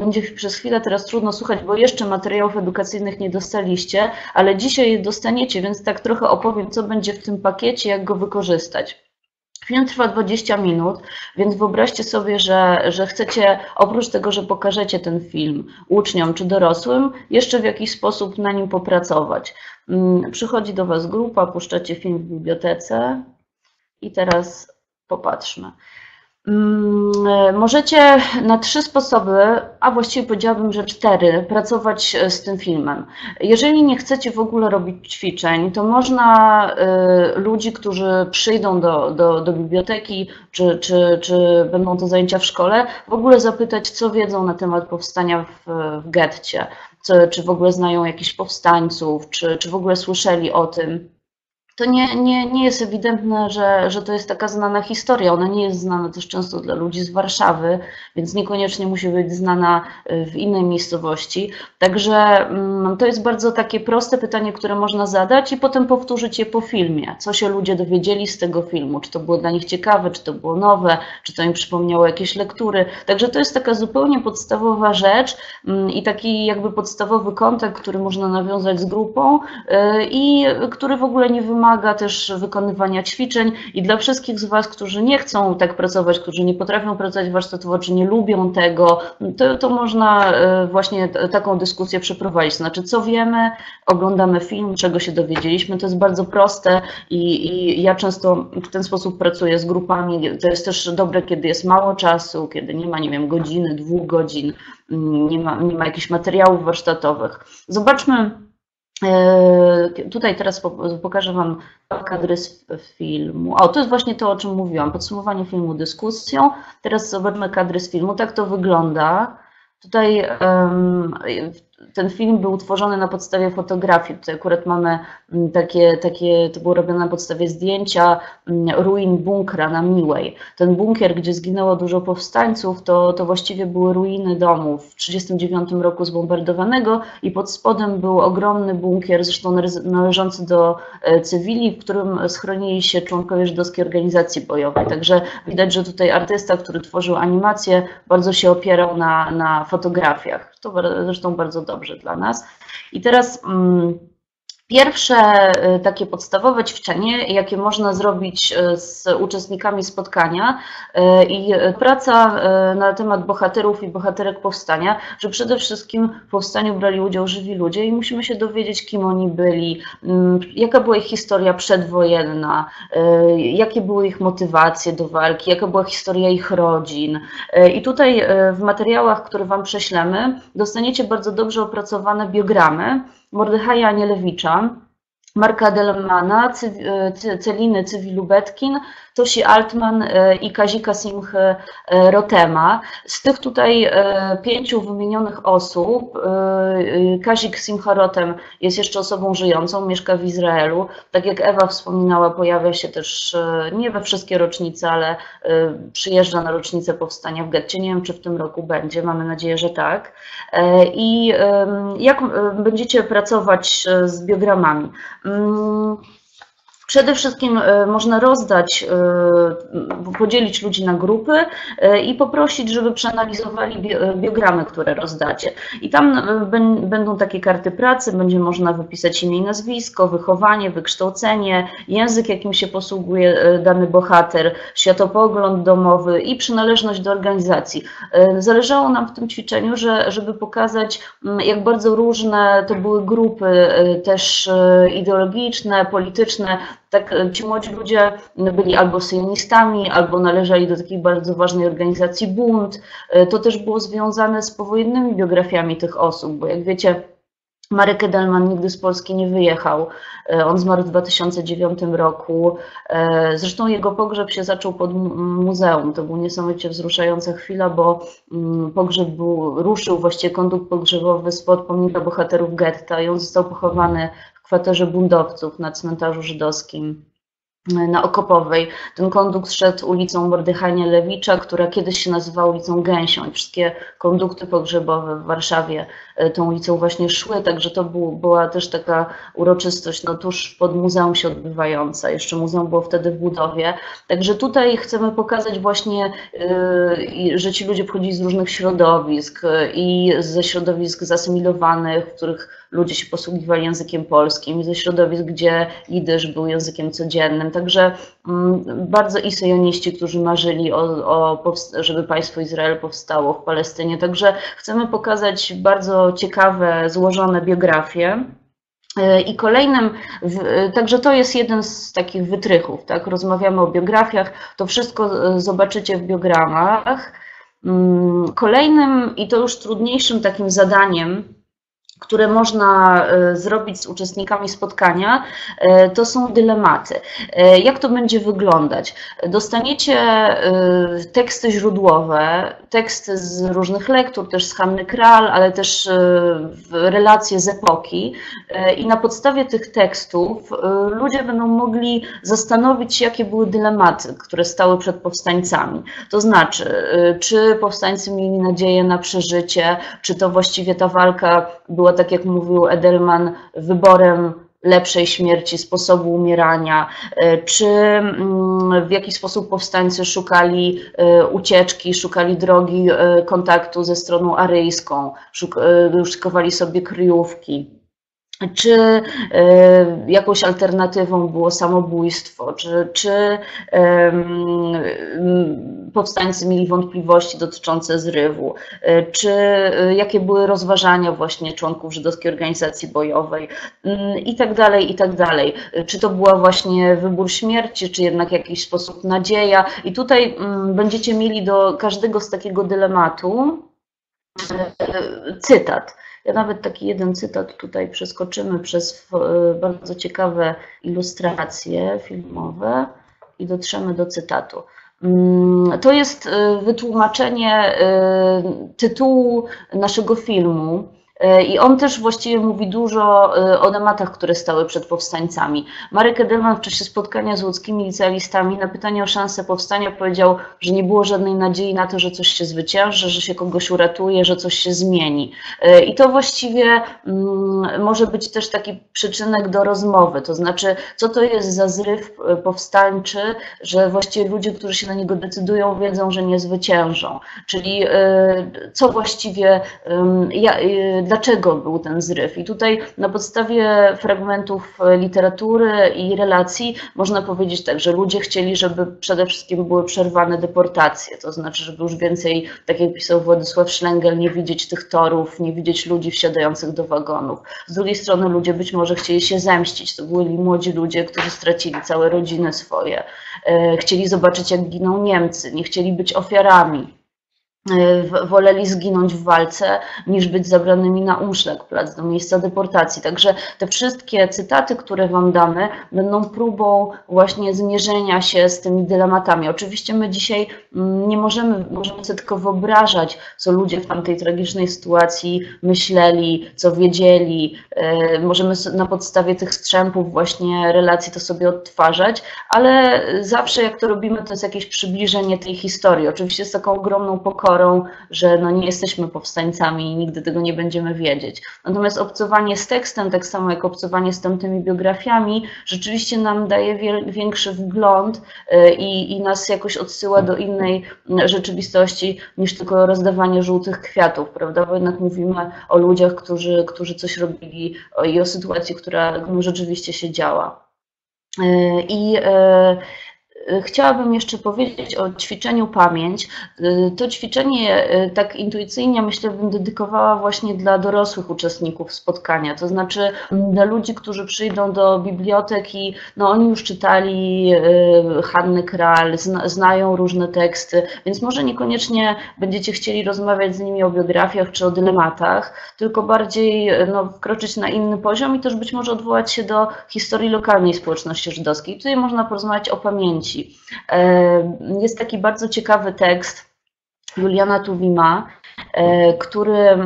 będzie przez chwilę teraz trudno słuchać, bo jeszcze materiałów edukacyjnych nie dostaliście, ale dzisiaj je dostaniecie, więc tak trochę opowiem, co będzie w tym pakiecie, jak go wykorzystać. Film trwa 20 minut, więc wyobraźcie sobie, że chcecie, oprócz tego, że pokażecie ten film uczniom czy dorosłym, jeszcze w jakiś sposób na nim popracować. Przychodzi do Was grupa, puszczacie film w bibliotece i teraz popatrzmy. Możecie na 3 sposoby, a właściwie powiedziałabym, że 4, pracować z tym filmem. Jeżeli nie chcecie w ogóle robić ćwiczeń, to można ludzi, którzy przyjdą do biblioteki, czy będą to zajęcia w szkole, w ogóle zapytać, co wiedzą na temat powstania w getcie, czy w ogóle znają jakichś powstańców, czy w ogóle słyszeli o tym. To nie jest ewidentne, że to jest taka znana historia. Ona nie jest znana też często dla ludzi z Warszawy, więc niekoniecznie musi być znana w innej miejscowości. Także to jest bardzo takie proste pytanie, które można zadać i potem powtórzyć je po filmie. Co się ludzie dowiedzieli z tego filmu? Czy to było dla nich ciekawe, czy to było nowe, czy to im przypomniało jakieś lektury? Także to jest taka zupełnie podstawowa rzecz i taki jakby podstawowy kontakt, który można nawiązać z grupą i który w ogóle nie wymaga też wykonywania ćwiczeń. I dla wszystkich z Was, którzy nie chcą tak pracować, którzy nie potrafią pracować warsztatowo, czy nie lubią tego, to można właśnie taką dyskusję przeprowadzić. Znaczy, co wiemy, oglądamy film, czego się dowiedzieliśmy. To jest bardzo proste i ja często w ten sposób pracuję z grupami. To jest też dobre, kiedy jest mało czasu, kiedy nie ma, nie wiem, godziny, 2 godzin, nie ma jakichś materiałów warsztatowych. Zobaczmy. Tutaj teraz pokażę Wam kadry z filmu. O, to jest właśnie to, o czym mówiłam. Podsumowanie filmu dyskusją. Teraz zobaczmy kadry z filmu. Tak to wygląda. Tutaj ten film był utworzony na podstawie fotografii. Tutaj akurat mamy takie, to było robione na podstawie zdjęcia ruin bunkra na Miłej. Ten bunkier, gdzie zginęło dużo powstańców, to właściwie były ruiny domu w 1939 roku zbombardowanego i pod spodem był ogromny bunkier, zresztą należący do cywili, w którym schronili się członkowie żydowskiej organizacji bojowej. Także widać, że tutaj artysta, który tworzył animację, bardzo się opierał na fotografiach. To zresztą bardzo dobrze dla nas. I teraz pierwsze takie podstawowe ćwiczenie, jakie można zrobić z uczestnikami spotkania i praca na temat bohaterów i bohaterek powstania, że przede wszystkim w powstaniu brali udział żywi ludzie i musimy się dowiedzieć, kim oni byli, jaka była ich historia przedwojenna, jakie były ich motywacje do walki, jaka była historia ich rodzin. I tutaj w materiałach, które Wam prześlemy, dostaniecie bardzo dobrze opracowane biogramy Mordechaja Anielewicza, Marka Edelmana, Celiny Cywilubetkin, Tosi Altman i Kazika Symchy Rotema. Z tych tutaj 5 wymienionych osób, Kazik Symcha Rotem jest jeszcze osobą żyjącą, mieszka w Izraelu. Tak jak Ewa wspominała, pojawia się też nie we wszystkie rocznice, ale przyjeżdża na rocznicę powstania w getcie. Nie wiem, czy w tym roku będzie, mamy nadzieję, że tak. I jak będziecie pracować z biogramami? Przede wszystkim można rozdać, podzielić ludzi na grupy i poprosić, żeby przeanalizowali biogramy, które rozdacie. I tam będą takie karty pracy, będzie można wypisać imię i nazwisko, wychowanie, wykształcenie, język, jakim się posługuje dany bohater, światopogląd domowy i przynależność do organizacji. Zależało nam w tym ćwiczeniu, żeby pokazać, jak bardzo różne to były grupy, też ideologiczne, polityczne. Tak, ci młodzi ludzie byli albo syjonistami, albo należeli do takiej bardzo ważnej organizacji Bunt. To też było związane z powojennymi biografiami tych osób, bo jak wiecie, Marek Edelman nigdy z Polski nie wyjechał. On zmarł w 2009 roku. Zresztą jego pogrzeb się zaczął pod muzeum. To była niesamowicie wzruszająca chwila, bo pogrzeb ruszył właściwie kondukt pogrzebowy spod pomnika bohaterów getta i on został pochowany w kwaterze buntowców na cmentarzu żydowskim na Okopowej. Ten kondukt szedł ulicą Mordechaja Anielewicza, która kiedyś się nazywała ulicą Gęsią i wszystkie kondukty pogrzebowe w Warszawie tą ulicą właśnie szły, także to była też taka uroczystość no, tuż pod muzeum się odbywająca. Jeszcze muzeum było wtedy w budowie. Także tutaj chcemy pokazać właśnie, że ci ludzie pochodzili z różnych środowisk i ze środowisk zasymilowanych, w których ludzie się posługiwali językiem polskim, ze środowisk, gdzie jidysz był językiem codziennym. Także bardzo i syjoniści, którzy marzyli, żeby państwo Izrael powstało w Palestynie. Także chcemy pokazać bardzo ciekawe, złożone biografie. I kolejnym, także to jest jeden z takich wytrychów, tak? Rozmawiamy o biografiach, to wszystko zobaczycie w biogramach. Kolejnym i to już trudniejszym takim zadaniem, które można zrobić z uczestnikami spotkania, to są dylematy. Jak to będzie wyglądać? Dostaniecie teksty źródłowe, teksty z różnych lektur, też z Hanny Krall, ale też relacje z epoki i na podstawie tych tekstów ludzie będą mogli zastanowić się, jakie były dylematy, które stały przed powstańcami. To znaczy, czy powstańcy mieli nadzieję na przeżycie, czy to właściwie ta walka była, tak jak mówił Edelman, wyborem lepszej śmierci, sposobu umierania, czy w jaki sposób powstańcy szukali ucieczki, szukali drogi kontaktu ze stroną aryjską, szykowali sobie kryjówki. Czy jakąś alternatywą było samobójstwo, czy powstańcy mieli wątpliwości dotyczące zrywu, czy jakie były rozważania właśnie członków żydowskiej organizacji bojowej i tak dalej, i tak dalej. Czy to była właśnie wybór śmierci, czy jednak jakiś sposób nadzieja. I tutaj będziecie mieli do każdego z takiego dylematu cytat. Ja nawet taki jeden cytat tutaj przeskoczymy przez bardzo ciekawe ilustracje filmowe i dotrzemy do cytatu. To jest wytłumaczenie tytułu naszego filmu i on też właściwie mówi dużo o tematach, które stały przed powstańcami. Marek Edelman w czasie spotkania z łódzkimi licealistami na pytanie o szansę powstania powiedział, że nie było żadnej nadziei na to, że coś się zwycięży, że się kogoś uratuje, że coś się zmieni. I to właściwie może być też taki przyczynek do rozmowy, to znaczy co to jest za zryw powstańczy, że właściwie ludzie, którzy się na niego decydują, wiedzą, że nie zwyciężą. Czyli co właściwie, dlaczego był ten zryw. I tutaj na podstawie fragmentów literatury i relacji można powiedzieć tak, że ludzie chcieli, żeby przede wszystkim były przerwane deportacje, to znaczy, żeby już więcej, tak jak pisał Władysław Szlengel, nie widzieć tych torów, nie widzieć ludzi wsiadających do wagonów. Z drugiej strony ludzie być może chcieli się zemścić, to byli młodzi ludzie, którzy stracili całe rodziny swoje, chcieli zobaczyć, jak giną Niemcy, nie chcieli być ofiarami. Woleli zginąć w walce, niż być zabranymi na Umschlagplatz, do miejsca deportacji. Także te wszystkie cytaty, które Wam damy, będą próbą właśnie zmierzenia się z tymi dylematami. Oczywiście my dzisiaj nie możemy sobie tylko wyobrażać, co ludzie w tamtej tragicznej sytuacji myśleli, co wiedzieli. Możemy na podstawie tych strzępów właśnie relacji to sobie odtwarzać, ale zawsze jak to robimy, to jest jakieś przybliżenie tej historii. Oczywiście z taką ogromną pokorą, że no nie jesteśmy powstańcami i nigdy tego nie będziemy wiedzieć. Natomiast obcowanie z tekstem, tak samo jak obcowanie z tamtymi biografiami, rzeczywiście nam daje większy wgląd i nas jakoś odsyła do innej rzeczywistości niż tylko rozdawanie żółtych kwiatów, prawda? Bo jednak mówimy o ludziach, którzy coś robili i o sytuacji, która rzeczywiście się działa. Chciałabym jeszcze powiedzieć o ćwiczeniu pamięć. To ćwiczenie tak intuicyjnie, myślę, bym dedykowała właśnie dla dorosłych uczestników spotkania, to znaczy dla ludzi, którzy przyjdą do biblioteki, no oni już czytali Hanny Krall, znają różne teksty, więc może niekoniecznie będziecie chcieli rozmawiać z nimi o biografiach czy o dylematach, tylko bardziej no, wkroczyć na inny poziom i też być może odwołać się do historii lokalnej społeczności żydowskiej. Tutaj można porozmawiać o pamięci. Jest taki bardzo ciekawy tekst Juliana Tuwima, który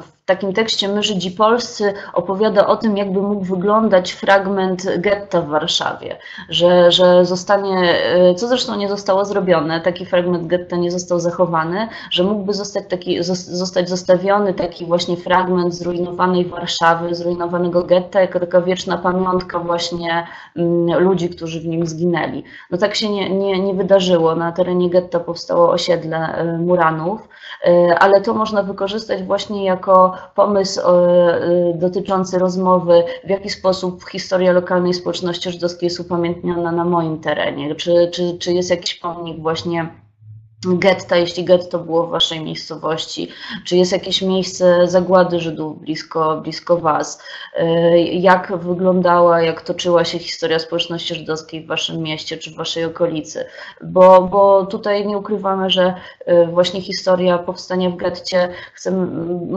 w takim tekście My Żydzi Polscy opowiada o tym, jakby mógł wyglądać fragment getta w Warszawie, że zostanie, co zresztą nie zostało zrobione, taki fragment getta nie został zachowany, że mógłby zostać zostawiony taki właśnie fragment zrujnowanej Warszawy, zrujnowanego getta, jako taka wieczna pamiątka właśnie ludzi, którzy w nim zginęli. No tak się nie wydarzyło, na terenie getta powstało osiedle Muranów, ale to można wykorzystać właśnie jako pomysł dotyczący rozmowy, w jaki sposób historia lokalnej społeczności żydowskiej jest upamiętniona na moim terenie, czy jest jakiś pomnik właśnie getta, jeśli getto było w waszej miejscowości, czy jest jakieś miejsce zagłady Żydów blisko was, jak wyglądała, jak toczyła się historia społeczności żydowskiej w waszym mieście czy w waszej okolicy, bo tutaj nie ukrywamy, że właśnie historia powstania w getcie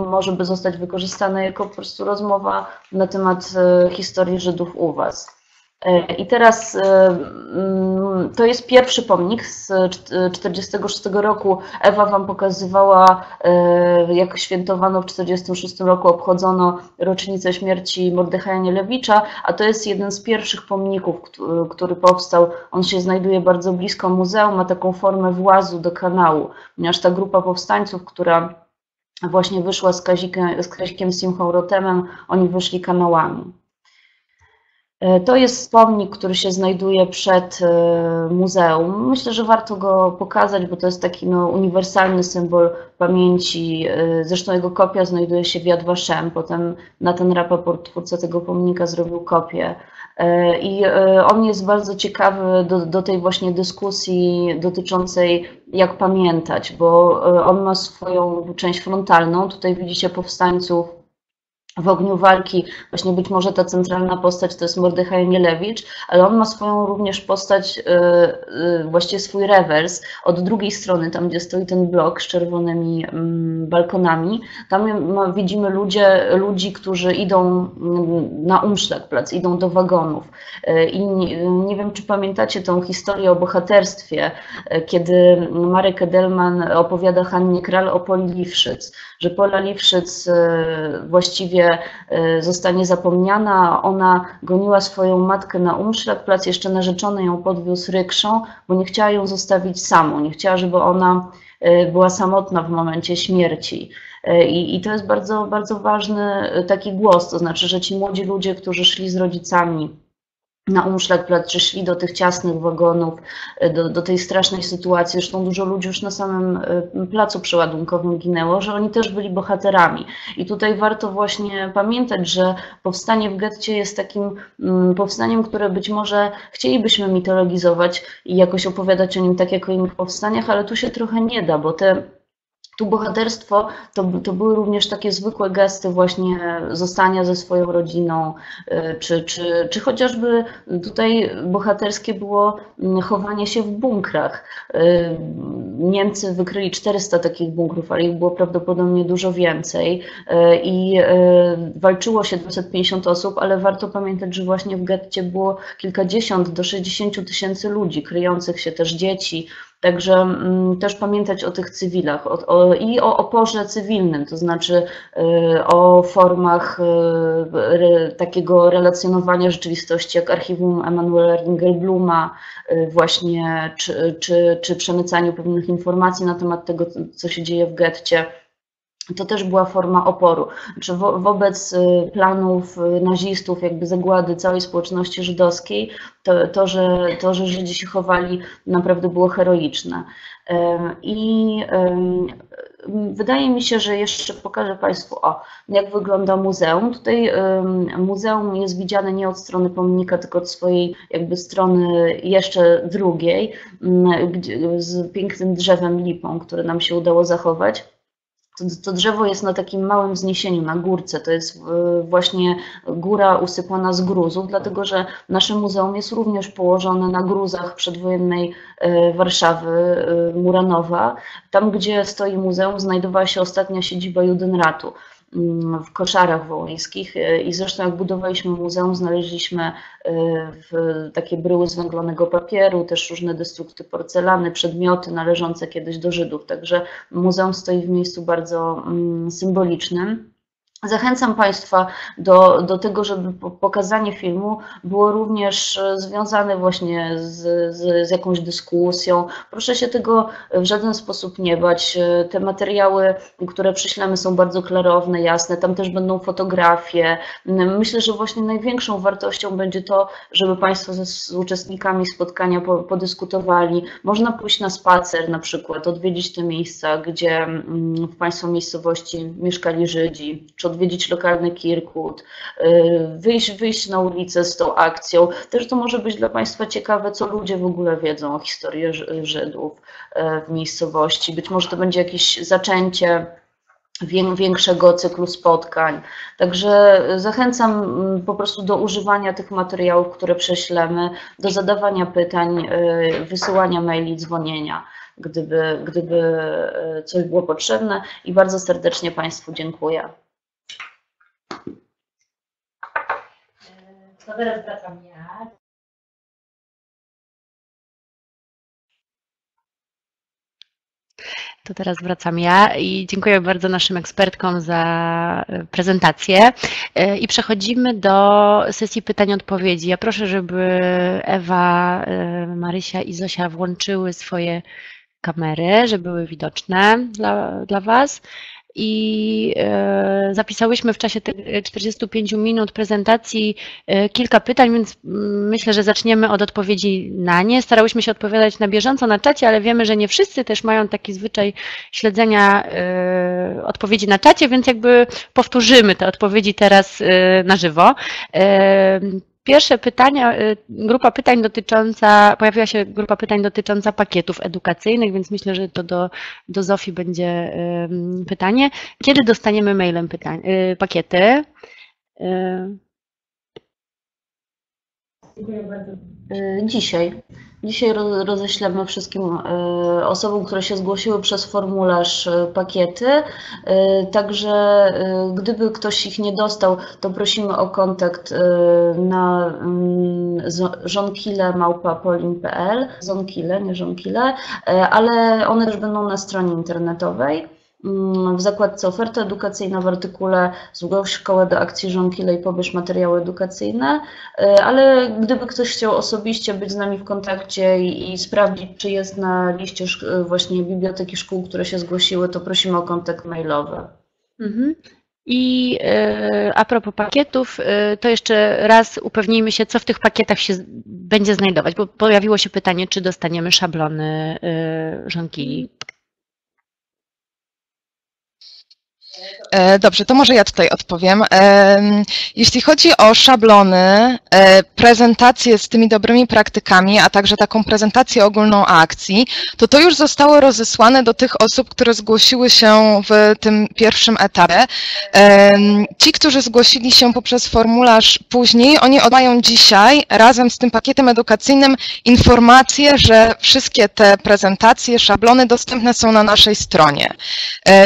może by zostać wykorzystana jako po prostu rozmowa na temat historii Żydów u was. I teraz to jest pierwszy pomnik z 1946 roku. Ewa wam pokazywała, jak świętowano w 1946 roku, obchodzono rocznicę śmierci Mordechaja Anielewicza, a to jest jeden z pierwszych pomników, który powstał. On się znajduje bardzo blisko muzeum, ma taką formę włazu do kanału, ponieważ ta grupa powstańców, która właśnie wyszła z Kazikiem Symchą Rotemem, oni wyszli kanałami. To jest pomnik, który się znajduje przed muzeum. Myślę, że warto go pokazać, bo to jest taki uniwersalny symbol pamięci. Zresztą jego kopia znajduje się w Yad Vashem. Potem Nathan Rappaport, twórca tego pomnika, zrobił kopię. I on jest bardzo ciekawy do tej właśnie dyskusji dotyczącej jak pamiętać, bo on ma swoją część frontalną. Tutaj widzicie powstańców w ogniu walki, właśnie być może ta centralna postać to jest Mordechaj Anielewicz, ale on ma swoją również postać, właściwie swój rewers od drugiej strony, tam gdzie stoi ten blok z czerwonymi balkonami, tam widzimy ludzi, którzy idą na Umschlagplatz, idą do wagonów. I nie wiem, czy pamiętacie tą historię o bohaterstwie, kiedy Marek Edelman opowiada Hannie Krall o Poli Liwszyc, że Pola Liwszyc właściwie zostanie zapomniana, ona goniła swoją matkę na Umschlagplatz, jeszcze narzeczony ją podwiózł rykszą, bo nie chciała ją zostawić samą, nie chciała, żeby ona była samotna w momencie śmierci. I to jest bardzo, bardzo ważny taki głos, to znaczy, że ci młodzi ludzie, którzy szli z rodzicami na Umschlagplatz, czy szli do tych ciasnych wagonów, do tej strasznej sytuacji. Zresztą dużo ludzi już na samym placu przeładunkowym ginęło, że oni też byli bohaterami. I tutaj warto właśnie pamiętać, że powstanie w getcie jest takim powstaniem, które być może chcielibyśmy mitologizować i jakoś opowiadać o nim tak jak o innych powstaniach, ale tu się trochę nie da, bo tu bohaterstwo to były również takie zwykłe gesty właśnie zostania ze swoją rodziną, czy chociażby tutaj bohaterskie było chowanie się w bunkrach. Niemcy wykryli 400 takich bunkrów, ale ich było prawdopodobnie dużo więcej i walczyło 750 osób, ale warto pamiętać, że właśnie w getcie było kilkadziesiąt do 60 000 ludzi, kryjących się też dzieci. Także też pamiętać o tych cywilach i o oporze cywilnym, to znaczy o formach takiego relacjonowania rzeczywistości jak archiwum Emanuela Ringelbluma właśnie, czy przemycaniu pewnych informacji na temat tego, co się dzieje w getcie. To też była forma oporu, znaczy wobec planów nazistów, jakby zagłady całej społeczności żydowskiej, to, że Żydzi się chowali, naprawdę było heroiczne. I wydaje mi się, że jeszcze pokażę Państwu, jak wygląda muzeum. Tutaj muzeum jest widziane nie od strony pomnika, tylko od swojej jakby strony jeszcze drugiej, z pięknym drzewem lipą, które nam się udało zachować. To drzewo jest na takim małym wzniesieniu, na górce, to jest właśnie góra usypana z gruzów, dlatego że nasze muzeum jest również położone na gruzach przedwojennej Warszawy, Muranowa. Tam, gdzie stoi muzeum, znajdowała się ostatnia siedziba Judenratu w Koszarach Wołyńskich i zresztą jak budowaliśmy muzeum, znaleźliśmy takie bryły z węglonego papieru, też różne destrukty porcelany, przedmioty należące kiedyś do Żydów, także muzeum stoi w miejscu bardzo symbolicznym. Zachęcam Państwa do tego, żeby pokazanie filmu było również związane właśnie z jakąś dyskusją. Proszę się tego w żaden sposób nie bać. Te materiały, które przyślemy, są bardzo klarowne, jasne. Tam też będą fotografie. Myślę, że właśnie największą wartością będzie to, żeby Państwo z uczestnikami spotkania podyskutowali. Można pójść na spacer na przykład, odwiedzić te miejsca, gdzie w Państwa miejscowości mieszkali Żydzi, czy odwiedzić lokalny kirkut, wyjść na ulicę z tą akcją. Też to może być dla Państwa ciekawe, co ludzie w ogóle wiedzą o historii Żydów w miejscowości. Być może to będzie jakieś zaczęcie większego cyklu spotkań. Także zachęcam po prostu do używania tych materiałów, które prześlemy, do zadawania pytań, wysyłania maili, dzwonienia, gdyby coś było potrzebne. I bardzo serdecznie Państwu dziękuję. To teraz wracam ja. I dziękuję bardzo naszym ekspertkom za prezentację. I przechodzimy do sesji pytań-odpowiedzi. Ja proszę, żeby Ewa, Marysia i Zosia włączyły swoje kamery, żeby były widoczne dla Was. I zapisałyśmy w czasie 45 minut prezentacji kilka pytań, więc myślę, że zaczniemy od odpowiedzi na nie. Starałyśmy się odpowiadać na bieżąco na czacie, ale wiemy, że nie wszyscy też mają taki zwyczaj śledzenia odpowiedzi na czacie, więc jakby powtórzymy te odpowiedzi teraz na żywo. Pierwsze pytanie, pojawiła się grupa pytań dotycząca pakietów edukacyjnych, więc myślę, że to do Zofii będzie pytanie. Kiedy dostaniemy mailem pakiety? Dziękuję bardzo. Dzisiaj roześlemy wszystkim osobom, które się zgłosiły przez formularz pakiety. Także gdyby ktoś ich nie dostał, to prosimy o kontakt na żonkile@polin.pl, Żonkile, nie Żonkile, ale one też będą na stronie internetowej. W zakładce oferta edukacyjna w artykule zgłoś szkołę do akcji Żonkile i pobierz materiały edukacyjne, ale gdyby ktoś chciał osobiście być z nami w kontakcie i sprawdzić, czy jest na liście właśnie biblioteki szkół, które się zgłosiły, to prosimy o kontakt mailowy. I a propos pakietów, to jeszcze raz upewnijmy się, co w tych pakietach się będzie znajdować, bo pojawiło się pytanie, czy dostaniemy szablony Żonkili. Dobrze, to może ja tutaj odpowiem. Jeśli chodzi o szablony, prezentacje z tymi dobrymi praktykami, a także taką prezentację ogólną akcji, to już zostało rozesłane do tych osób, które zgłosiły się w tym pierwszym etapie. Ci, którzy zgłosili się poprzez formularz później, oni oddają dzisiaj razem z tym pakietem edukacyjnym informację, że wszystkie te prezentacje, szablony dostępne są na naszej stronie.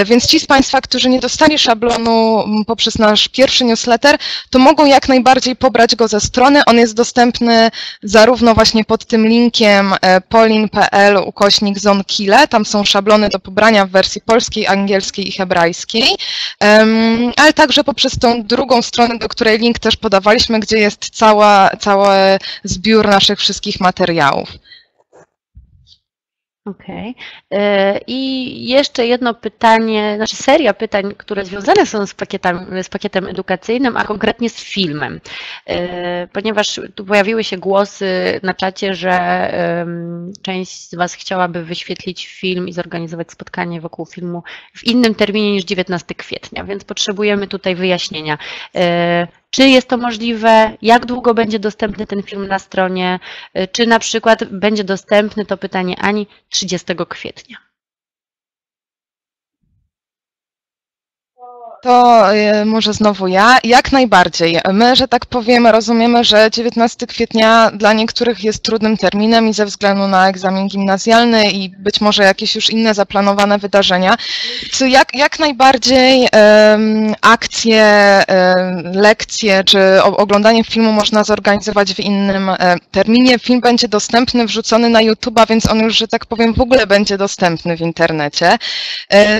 Więc ci z Państwa, którzy nie dostali szablonu poprzez nasz pierwszy newsletter, to mogą jak najbardziej pobrać go ze strony. On jest dostępny zarówno właśnie pod tym linkiem polin.pl/Żonkile, tam są szablony do pobrania w wersji polskiej, angielskiej i hebrajskiej, ale także poprzez tą drugą stronę, do której link też podawaliśmy, gdzie jest cały zbiór naszych wszystkich materiałów. Okej. I jeszcze jedno pytanie, znaczy seria pytań, które związane są z pakietem edukacyjnym, a konkretnie z filmem. Ponieważ tu pojawiły się głosy na czacie, że część z Was chciałaby wyświetlić film i zorganizować spotkanie wokół filmu w innym terminie niż 19 kwietnia, więc potrzebujemy tutaj wyjaśnienia. Czy jest to możliwe? Jak długo będzie dostępny ten film na stronie? Czy na przykład będzie dostępny, to pytanie Ani, 30 kwietnia? To może znowu ja. Jak najbardziej. My, że tak powiem, rozumiemy, że 19 kwietnia dla niektórych jest trudnym terminem i ze względu na egzamin gimnazjalny i być może jakieś już inne zaplanowane wydarzenia. Jak najbardziej akcje, lekcje czy oglądanie filmu można zorganizować w innym terminie. Film będzie dostępny, wrzucony na YouTube'a, więc on już, że tak powiem, w ogóle będzie dostępny w internecie.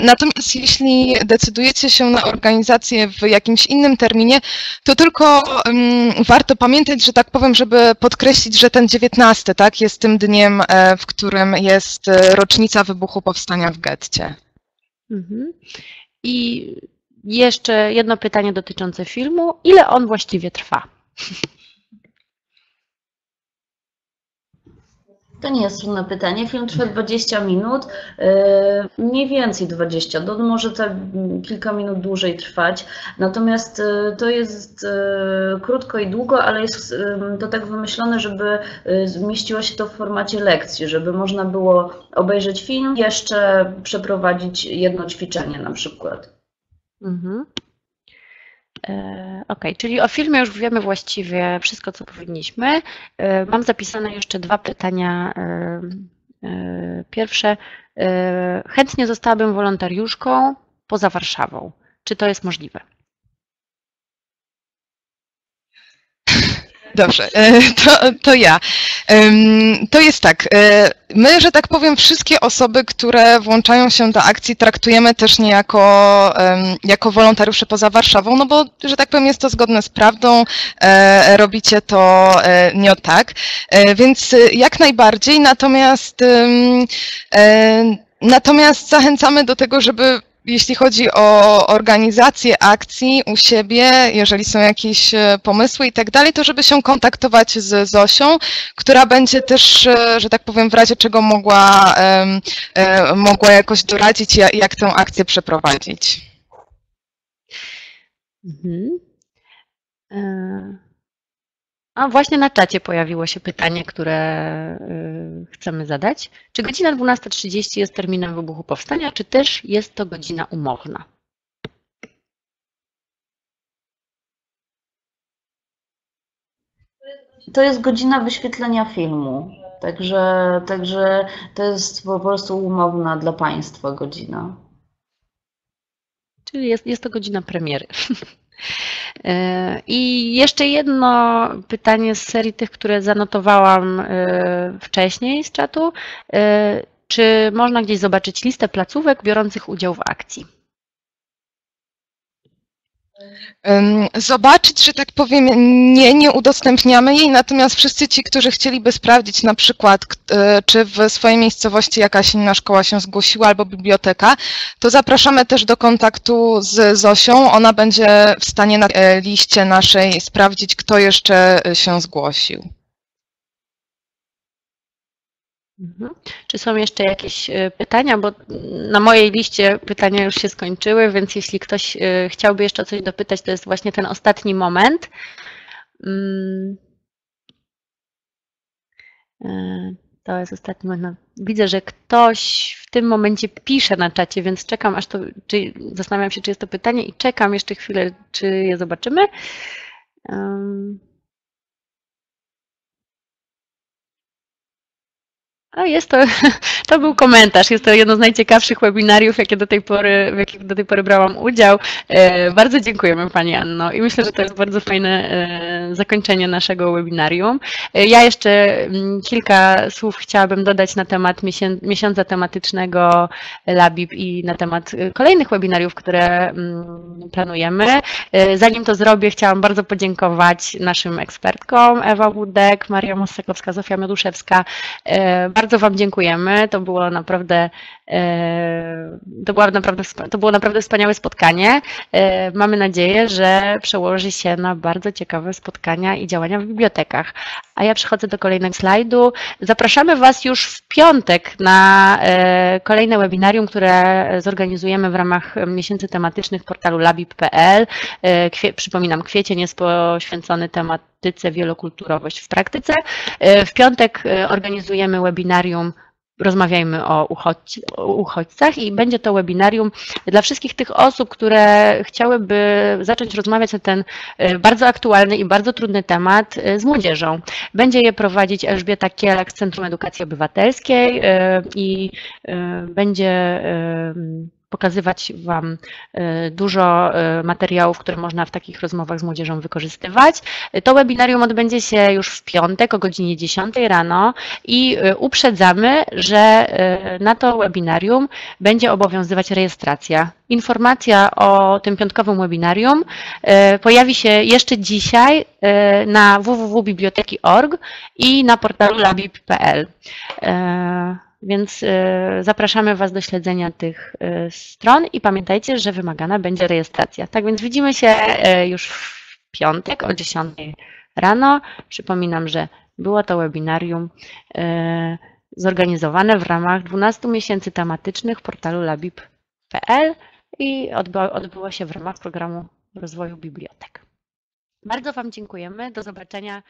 Natomiast jeśli decydujecie się na organizację w jakimś innym terminie, to tylko warto pamiętać, że tak powiem, żeby podkreślić, że ten 19, tak, jest tym dniem, w którym jest rocznica wybuchu powstania w getcie. I jeszcze jedno pytanie dotyczące filmu. Ile on właściwie trwa? To nie jest trudne pytanie. Film trwa 20 minut, mniej więcej 20, może to kilka minut dłużej trwać. Natomiast to jest krótko i długo, ale jest to tak wymyślone, żeby zmieściło się to w formacie lekcji, żeby można było obejrzeć film, jeszcze przeprowadzić jedno ćwiczenie na przykład. Mhm. Okej, czyli o filmie już wiemy właściwie wszystko, co powinniśmy. Mam zapisane jeszcze dwa pytania. Pierwsze, chętnie zostałabym wolontariuszką poza Warszawą. Czy to jest możliwe? Dobrze, to ja. To jest tak, my, że tak powiem, wszystkie osoby, które włączają się do akcji, traktujemy też niejako jako wolontariusze poza Warszawą, no bo, że tak powiem, jest to zgodne z prawdą, robicie to nie od tak, więc jak najbardziej, natomiast zachęcamy do tego, żeby jeśli chodzi o organizację akcji u siebie, jeżeli są jakieś pomysły i tak dalej, to żeby się kontaktować z Zosią, która będzie też, że tak powiem, w razie czego mogła jakoś doradzić, jak tę akcję przeprowadzić. Mhm. A właśnie na czacie pojawiło się pytanie, które chcemy zadać. Czy godzina 12:30 jest terminem wybuchu powstania, czy też jest to godzina umowna? To jest godzina wyświetlenia filmu, także to jest po prostu umowna dla Państwa godzina. Czyli jest to godzina premiery. I jeszcze jedno pytanie z serii tych, które zanotowałam wcześniej z czatu. Czy można gdzieś zobaczyć listę placówek biorących udział w akcji? Zobaczyć, że tak powiem, nie udostępniamy jej, natomiast wszyscy ci, którzy chcieliby sprawdzić na przykład, czy w swojej miejscowości jakaś inna szkoła się zgłosiła albo biblioteka, to zapraszamy też do kontaktu z Zosią. Ona będzie w stanie na liście naszej sprawdzić, kto jeszcze się zgłosił. Czy są jeszcze jakieś pytania, bo na mojej liście pytania już się skończyły, więc jeśli ktoś chciałby jeszcze coś dopytać, to jest właśnie ten ostatni moment. To jest ostatni moment. Widzę, że ktoś w tym momencie pisze na czacie, więc czekam, aż to, zastanawiam się, czy jest to pytanie i czekam jeszcze chwilę, czy je zobaczymy. A jest to był komentarz, jest to jedno z najciekawszych webinariów, w jakich do tej pory brałam udział. Bardzo dziękujemy Pani Anno i myślę, że to jest bardzo fajne zakończenie naszego webinarium. Ja jeszcze kilka słów chciałabym dodać na temat miesiąca tematycznego Labib i na temat kolejnych webinariów, które planujemy. Zanim to zrobię, chciałam bardzo podziękować naszym ekspertkom Ewa Budek, Maria Mossakowska, Zofia Mioduszewska. Bardzo Wam dziękujemy, to było naprawdę wspaniałe spotkanie. Mamy nadzieję, że przełoży się na bardzo ciekawe spotkania i działania w bibliotekach. A ja przechodzę do kolejnego slajdu. Zapraszamy Was już w piątek na kolejne webinarium, które zorganizujemy w ramach miesięcy tematycznych portalu labib.pl. Przypominam, kwiecień jest poświęcony tematyce wielokulturowość w praktyce. W piątek organizujemy webinarium Rozmawiajmy o uchodźcach i będzie to webinarium dla wszystkich tych osób, które chciałyby zacząć rozmawiać na ten bardzo aktualny i bardzo trudny temat z młodzieżą. Będzie je prowadzić Elżbieta Kielak z Centrum Edukacji Obywatelskiej i będzie pokazywać Wam dużo materiałów, które można w takich rozmowach z młodzieżą wykorzystywać. To webinarium odbędzie się już w piątek o godzinie 10 rano i uprzedzamy, że na to webinarium będzie obowiązywać rejestracja. Informacja o tym piątkowym webinarium pojawi się jeszcze dzisiaj na www.biblioteki.org i na portalu labib.pl. Więc zapraszamy Was do śledzenia tych stron i pamiętajcie, że wymagana będzie rejestracja. Tak więc widzimy się już w piątek o 10 rano. Przypominam, że było to webinarium zorganizowane w ramach 12 miesięcy tematycznych portalu labib.pl i odbyło się w ramach programu rozwoju bibliotek. Bardzo Wam dziękujemy. Do zobaczenia.